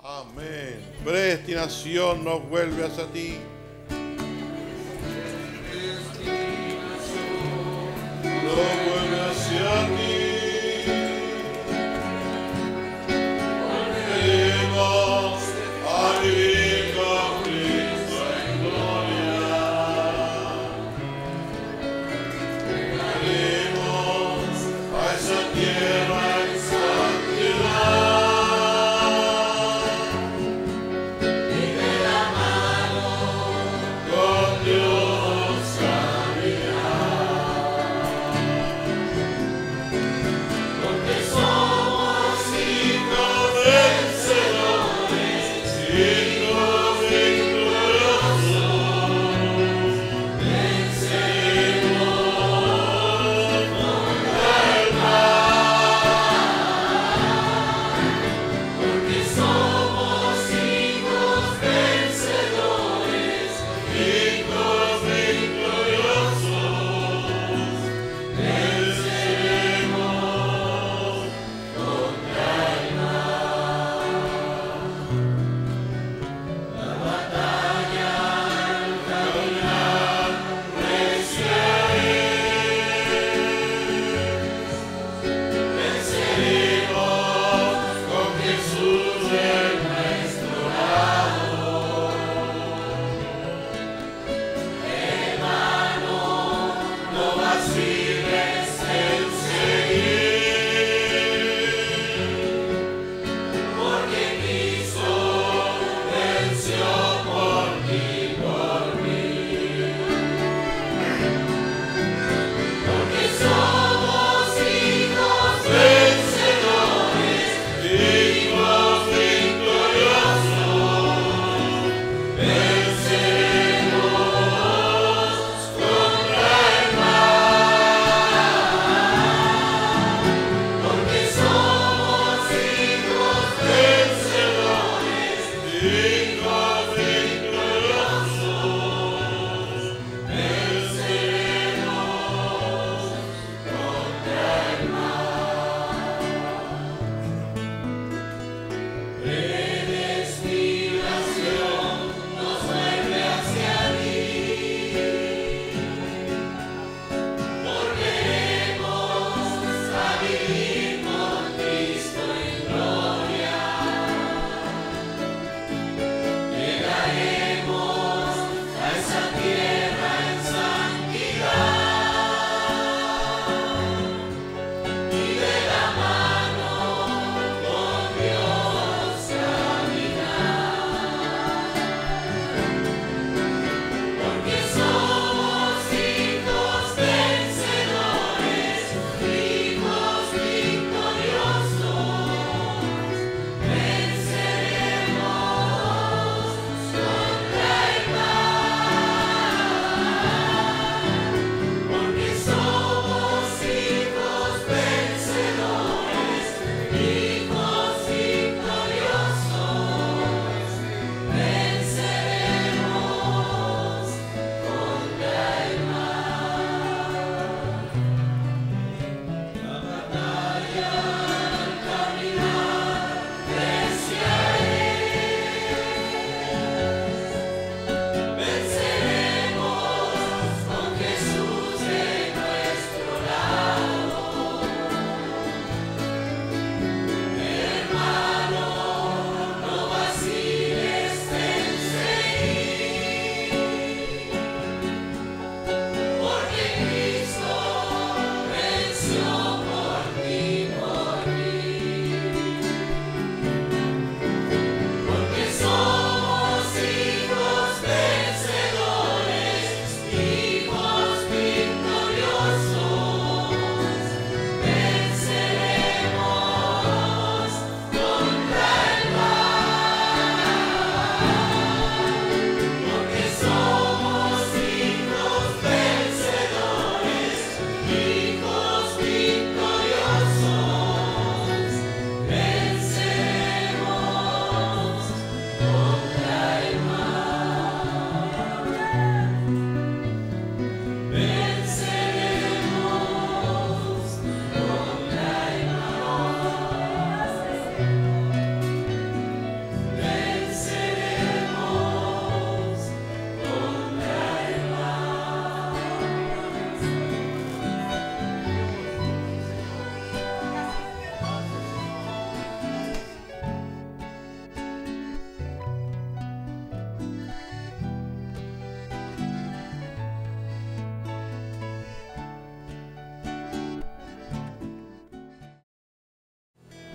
Amén. Predestinación nos vuelve hacia ti. Predestinación nos vuelve hacia ti. Volveremos al Hijo Cristo en gloria. Llegaremos a esa tierra.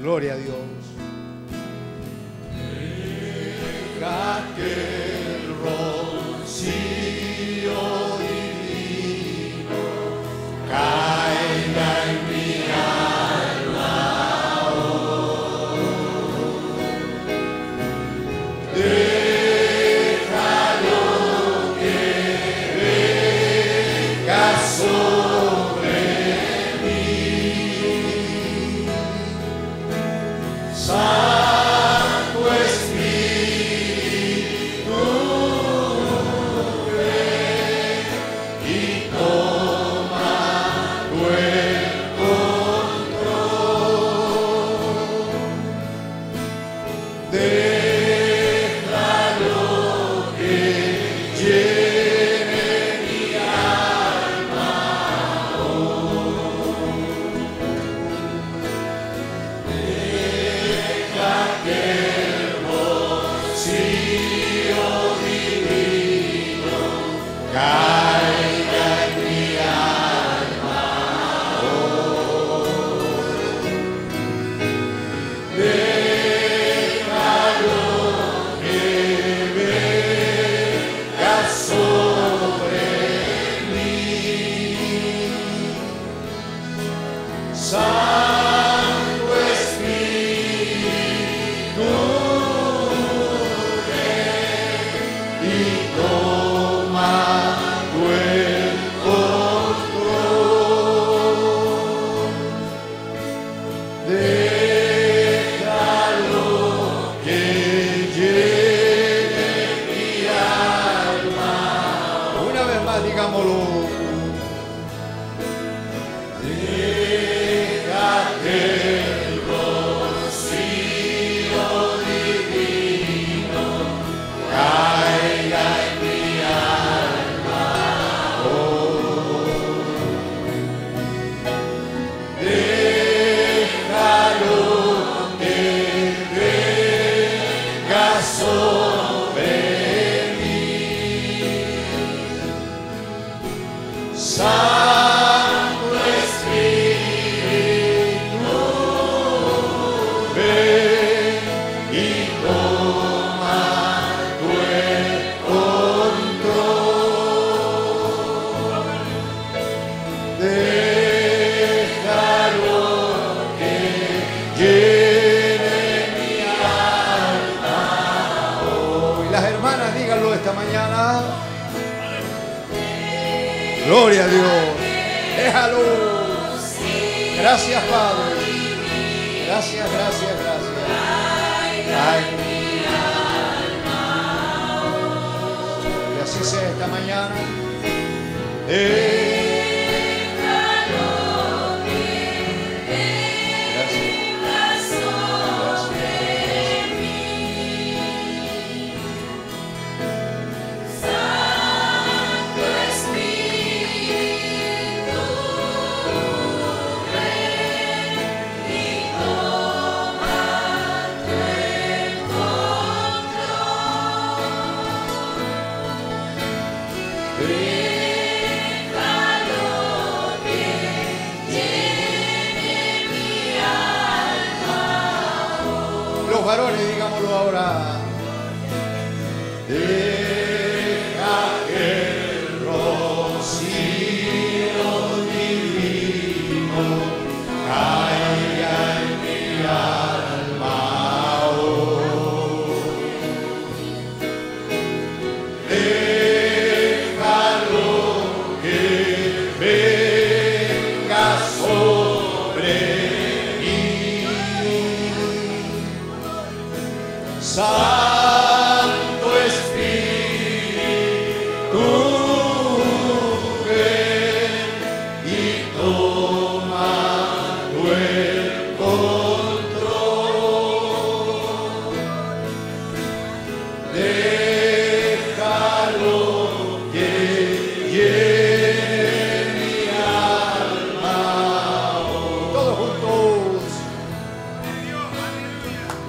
Gloria a Dios. Deja que el rocío divino caiga en mi alma hoy. Deja lo que venga sobre mí. Sal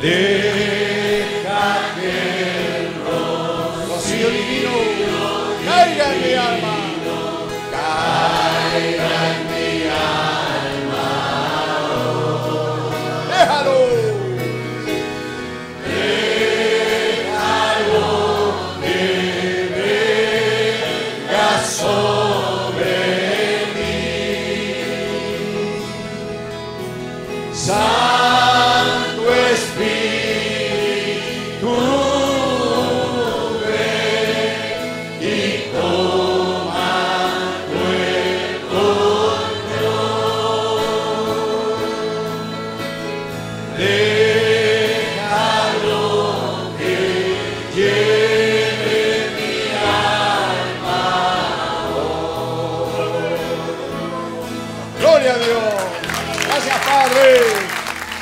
¡Déjalo!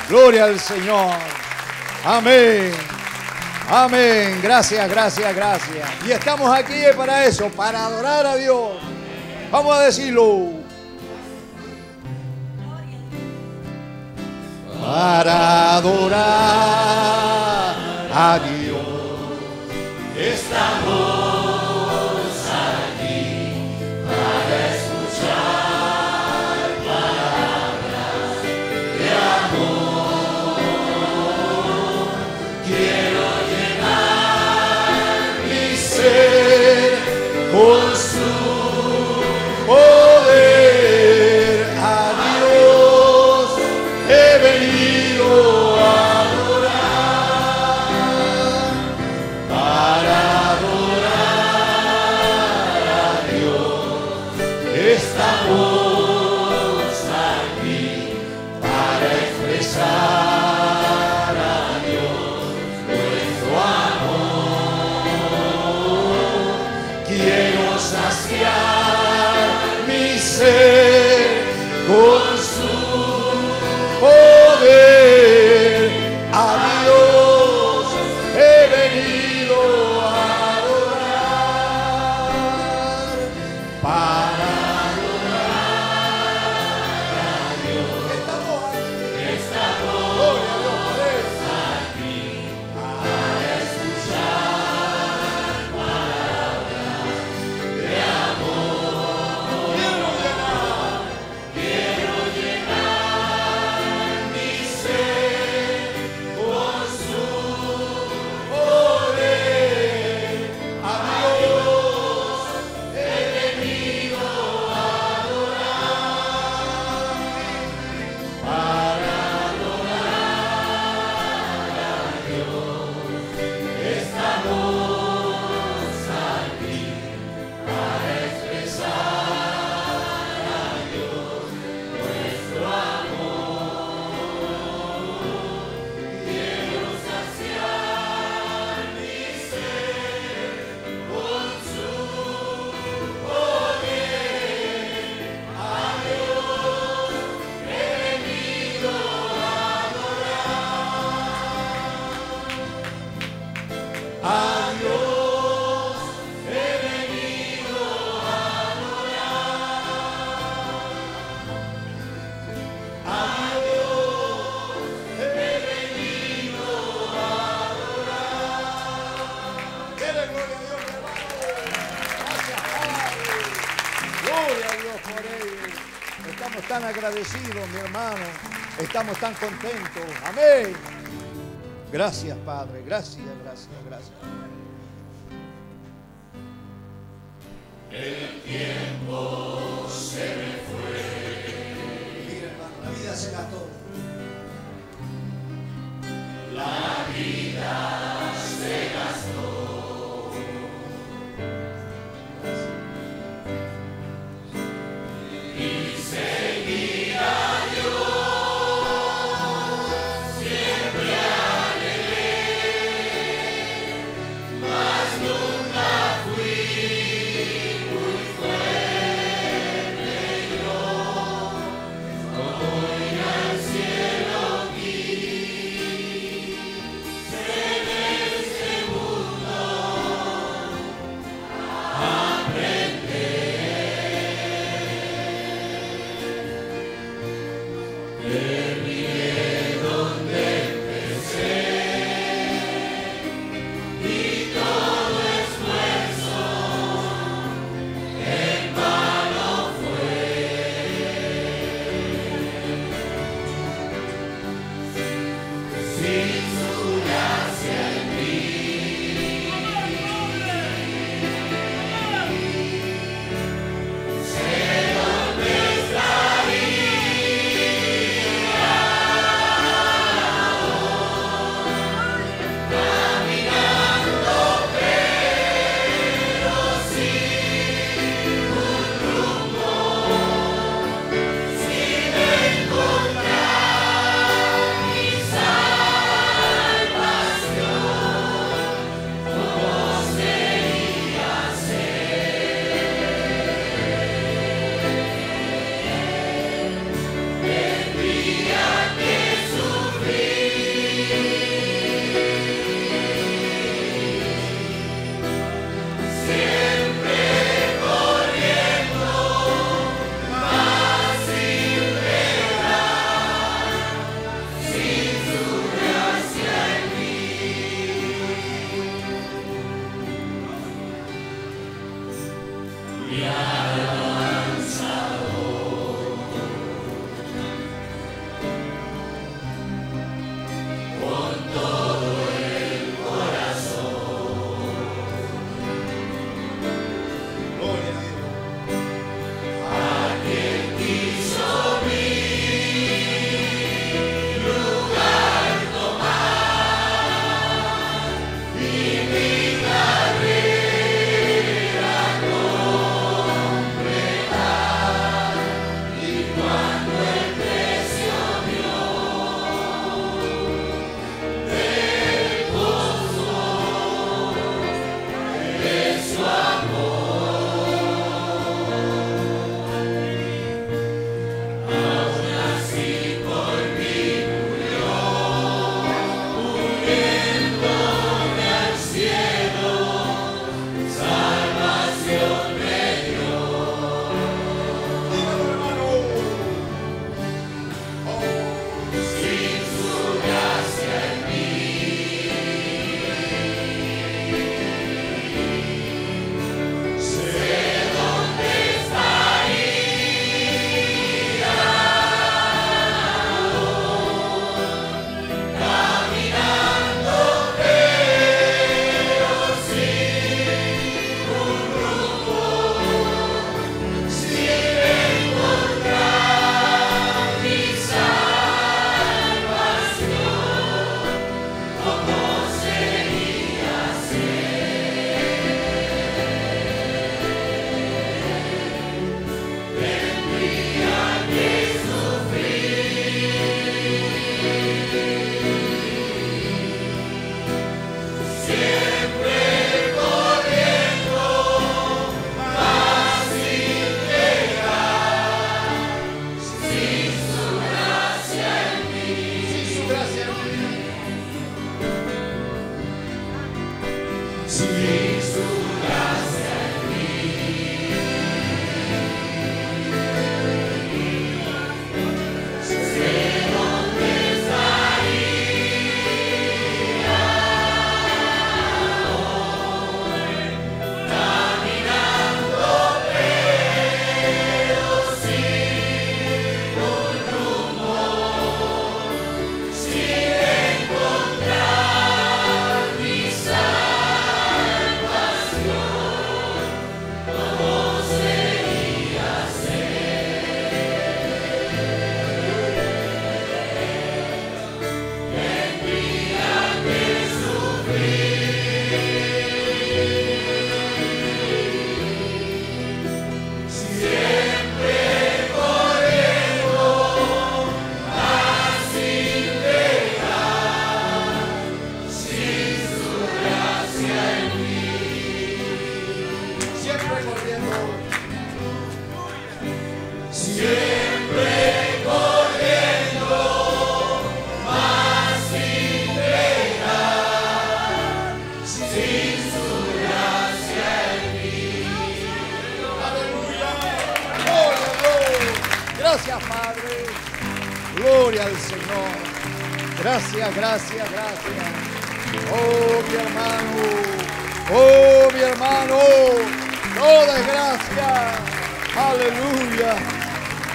Gloria al Señor. Amén. Amén. Gracias, gracias, gracias. Y estamos aquí para eso, para adorar a Dios. Vamos a decirlo. Para adorar a Dios estamos aquí, para escuchar palabras de amor. Quiero llenar mi ser con su poder. A Dios he venido. Agradecidos, mi hermano, estamos tan contentos. Amén. Gracias, Padre. Gracias, gracias, gracias. El tiempo se me fue. Mira, hermano, la vida se gastó. La vida se gastó. Gracias. Y se Dios siempre alegré, Gracias, Padre. Gloria al Señor. Gracias, gracias, gracias. Oh, mi hermano. Oh, mi hermano. Toda es gracia. Aleluya.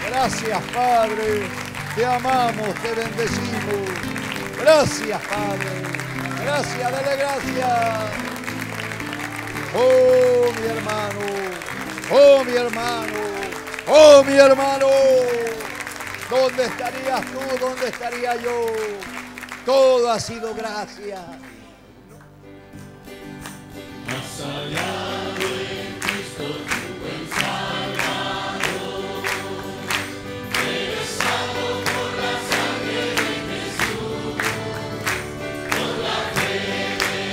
Gracias, Padre. Te amamos, te bendecimos. Gracias, Padre. Gracias, dale gracias. Oh, mi hermano. Oh, mi hermano. Oh, mi hermano, ¿dónde estarías tú? ¿Dónde estaría yo? Todo ha sido gracia. Más allá de Cristo, tu buen Salvador, eres salvo por la sangre de Jesús, por la que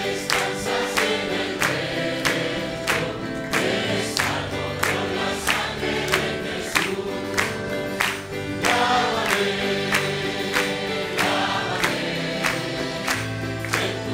descansas en el redentor, eres salvo por la sangre de Jesús. Lávame, lávame, en tu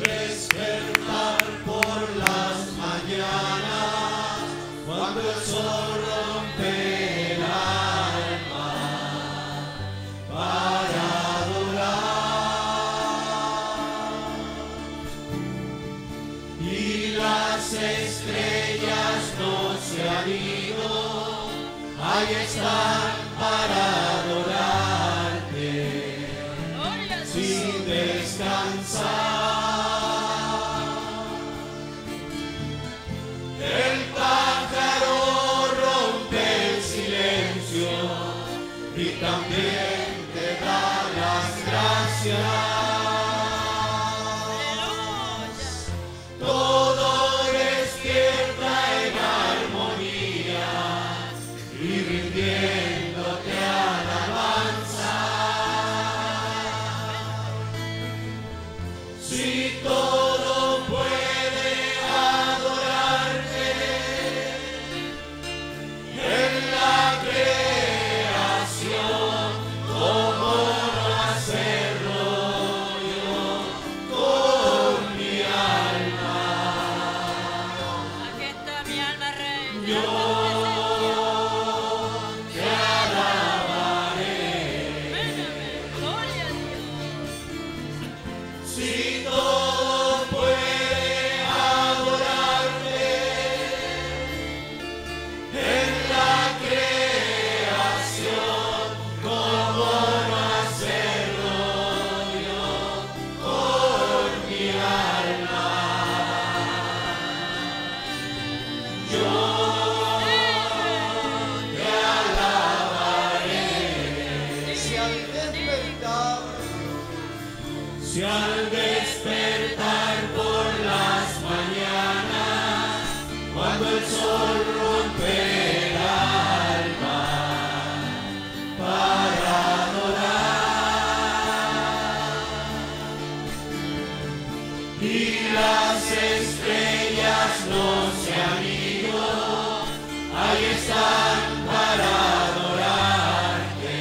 despertar por las mañanas, cuando el sol rompe el alma para adorar, y las estrellas no se han ido, ahí están para adorarte sin descansar. Y también te da las gracias. Todo despierta en armonía y rindiéndote alabanza. Si todo puede adorarte en la creación, si todo puede adorarte en la creación, ¿cómo no hacerlo yo con mi alma? Yo te alabaré. Si al despertar, si al despertar por las mañanas, cuando el sol rompe el alma para adorar, y las estrellas no se han ido, ahí están para adorarte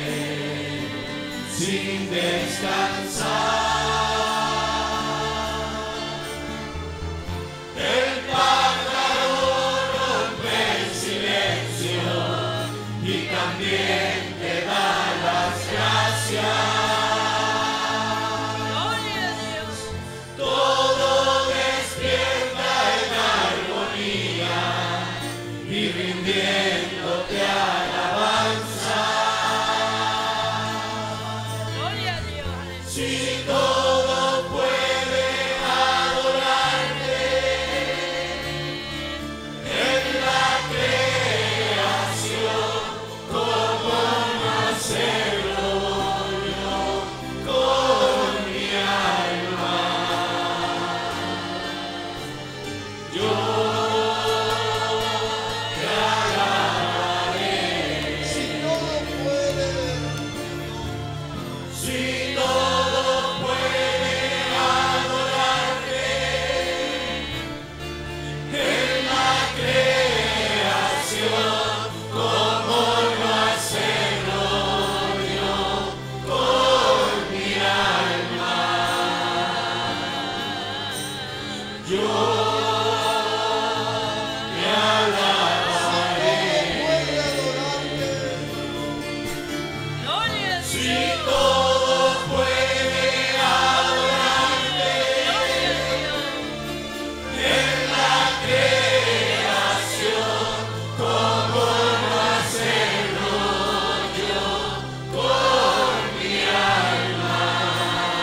sin descansar. También te da las gracias. Todo despierta en armonía y rindiéndote alabanza. Gloria a Dios. Si todo puede adorarte en la creación, si todo puede adorarte en la creación, ¿cómo no hacerlo yo con mi alma? Yo te alabaré. Si todo yo te alabaré. Gloria a Dios. Gloria a Dios.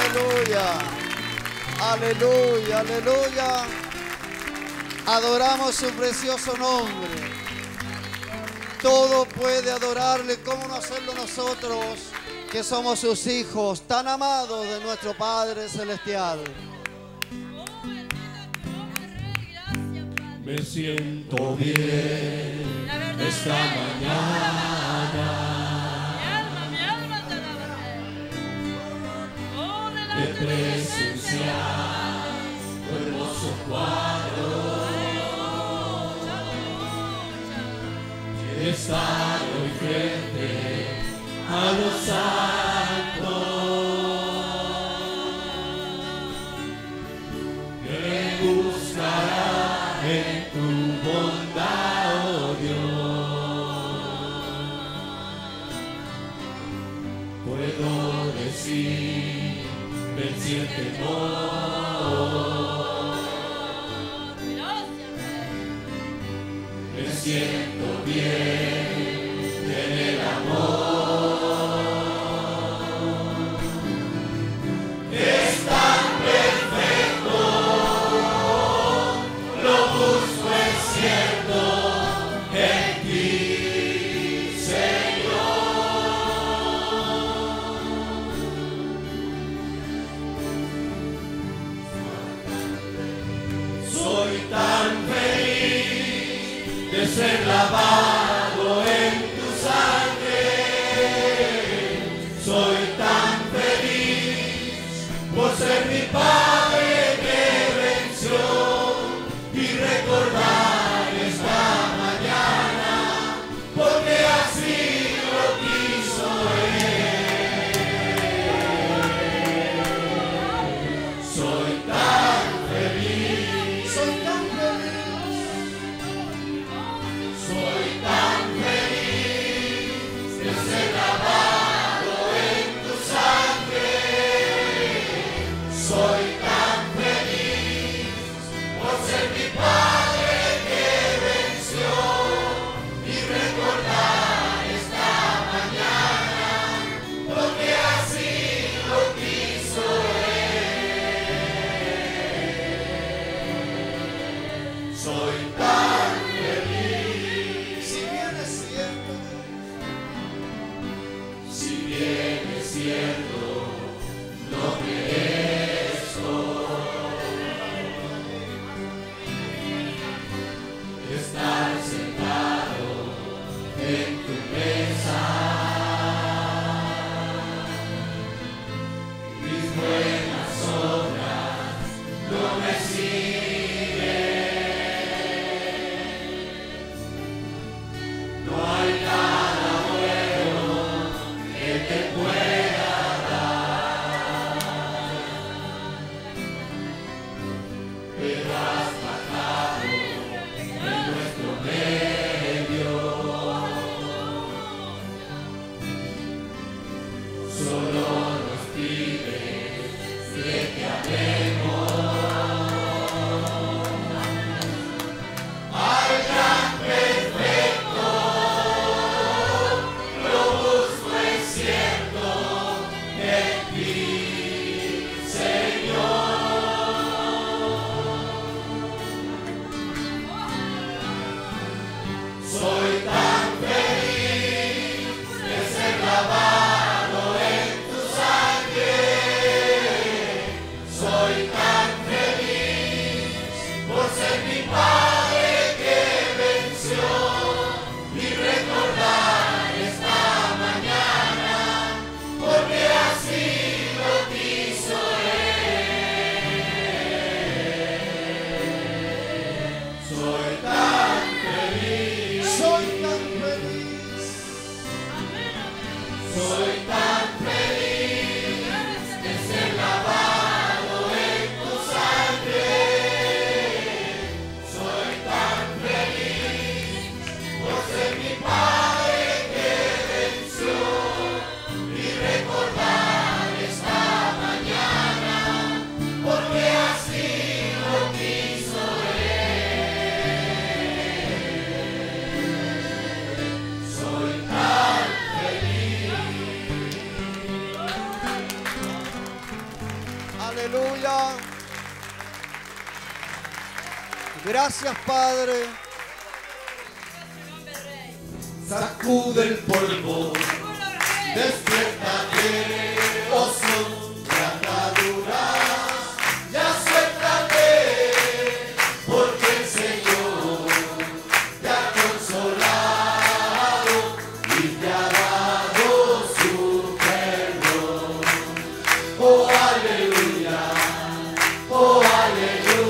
Gloria a Dios. Aleluya, aleluya. Aleluya, aleluya. Adoramos su precioso nombre. Todo puede adorarle. ¿Cómo no hacerlo nosotros que somos sus hijos tan amados de nuestro Padre Celestial? Me siento bien esta mañana. Mi alma, mi alma te alabaré. Oh, de la presencia hermoso cuadro que está hoy frente a los santos, que buscará en tu bondad, oh Dios. Puedo decir, vencí el temor, me siento bien en el amor. Ser lavado en tu sangre, soy tan feliz por ser mi Padre que venció, y recordar esta mañana porque así lo quiso Él. Soy tan feliz, soy tan Aleluya. Gracias, Padre. Sacude el polvo, despiértate, oh son ataduras, ya suéltate, porque el Señor te ha consolado y te ha dado su perdón. Oh, aleluya. Oh, aleluya.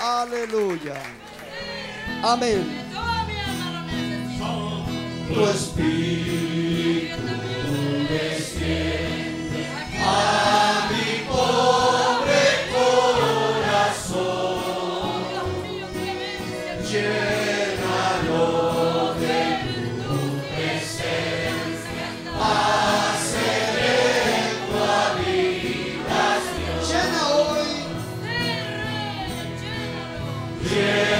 Aleluya. Amén. Tu espíritu desciende a mi pobre corazón, llénalo de tu presencia, hace de tu habitación. Llena hoy, llena hoy.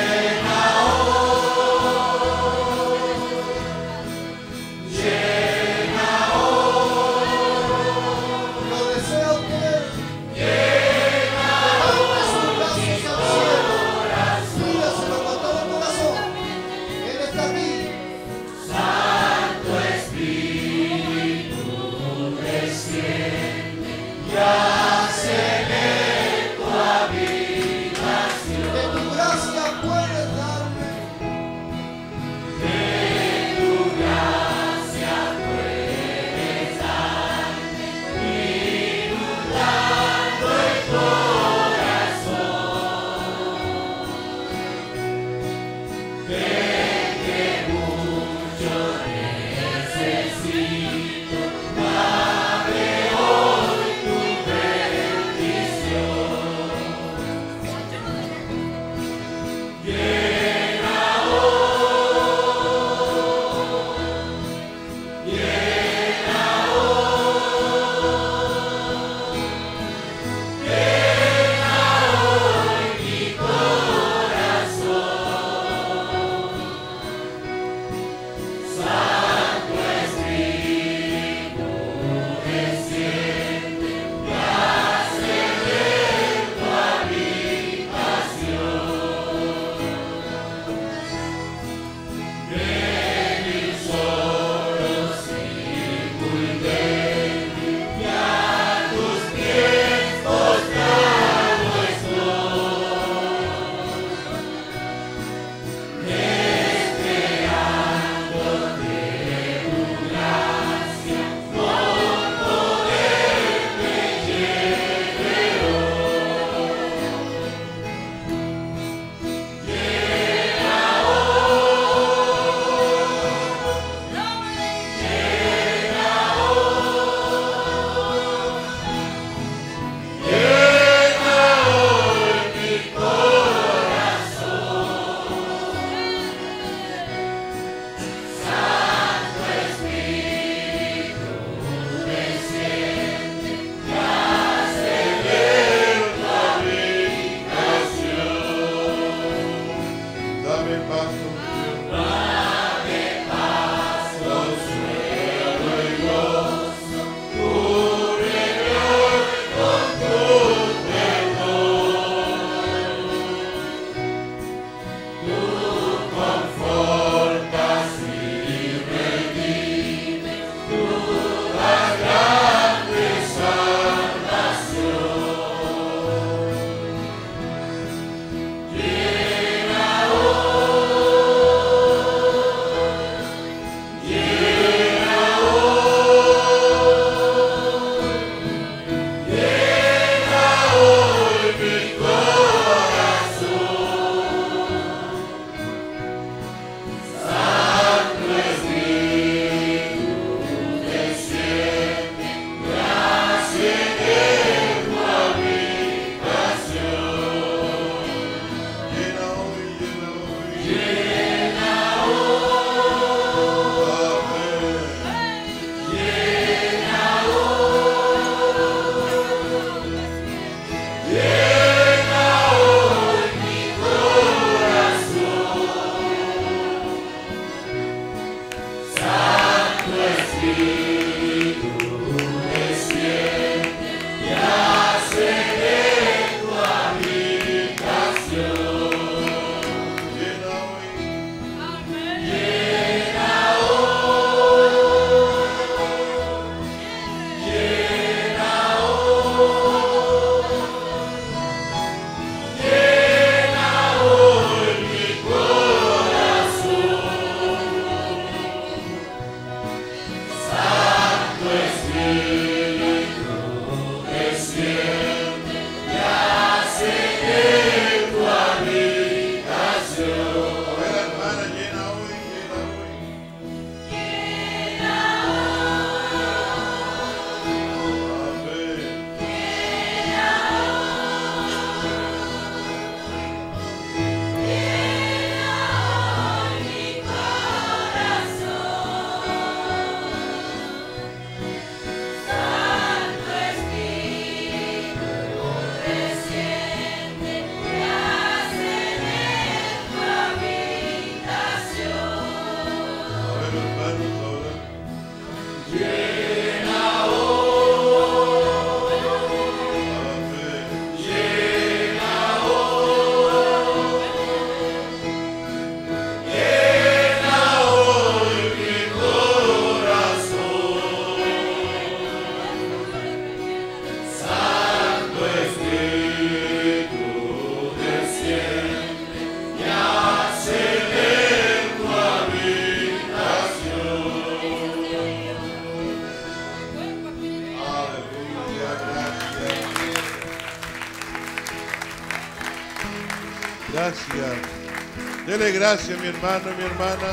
gracias. Dele gracias, mi hermano, mi hermana.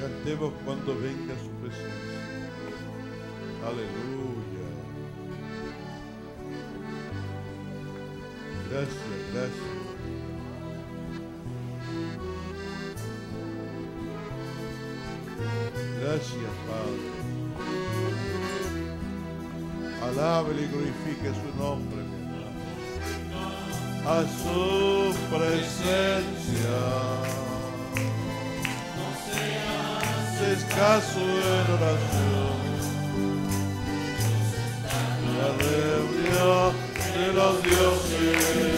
Cantemos cuando venga su presencia. Aleluya. Gracias, gracias. Gracias, Padre. Alábele y glorifique su nombre, mi hermano. A su presencia no seas escaso en oración. La reunión de los dioses.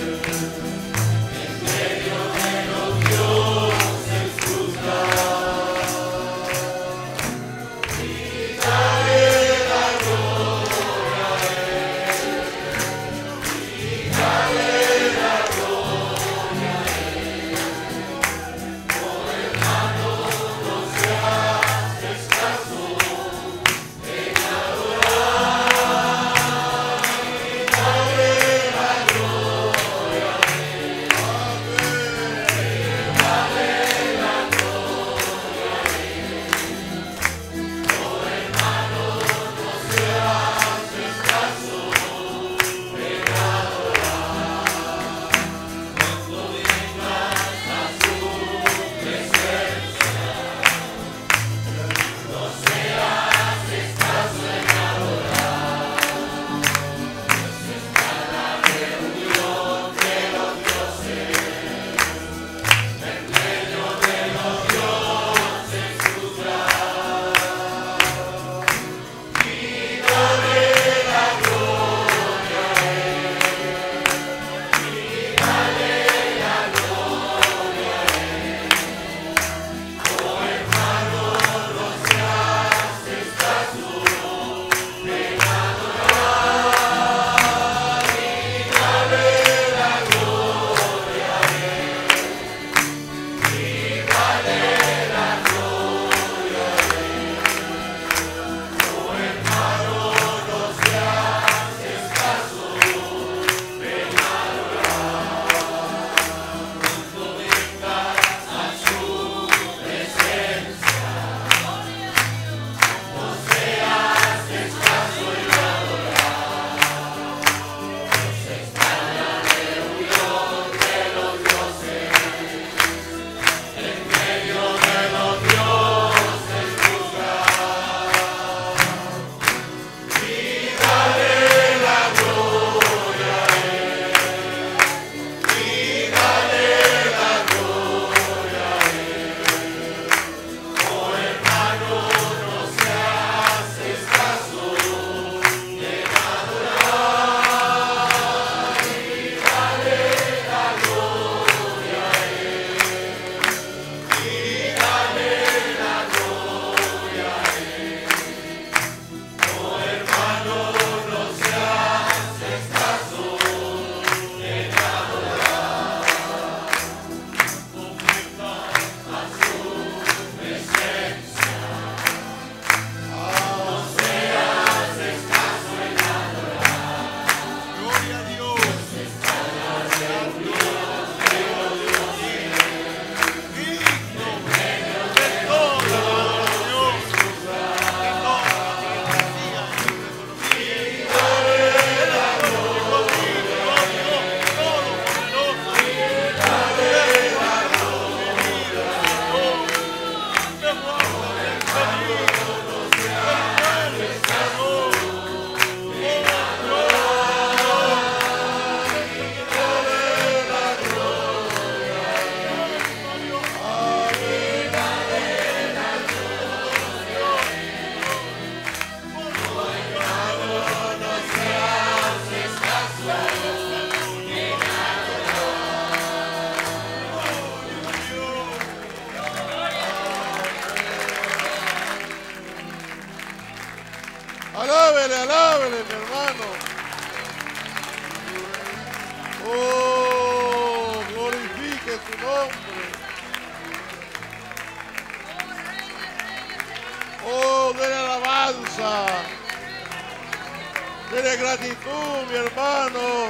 tiene gratitud, mi hermano,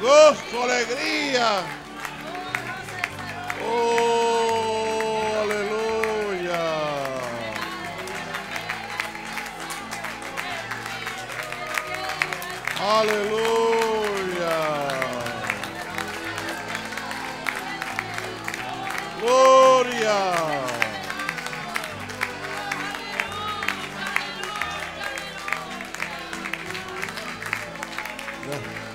gozo, alegría. Oh, aleluya. Aleluya. Gloria. Yeah.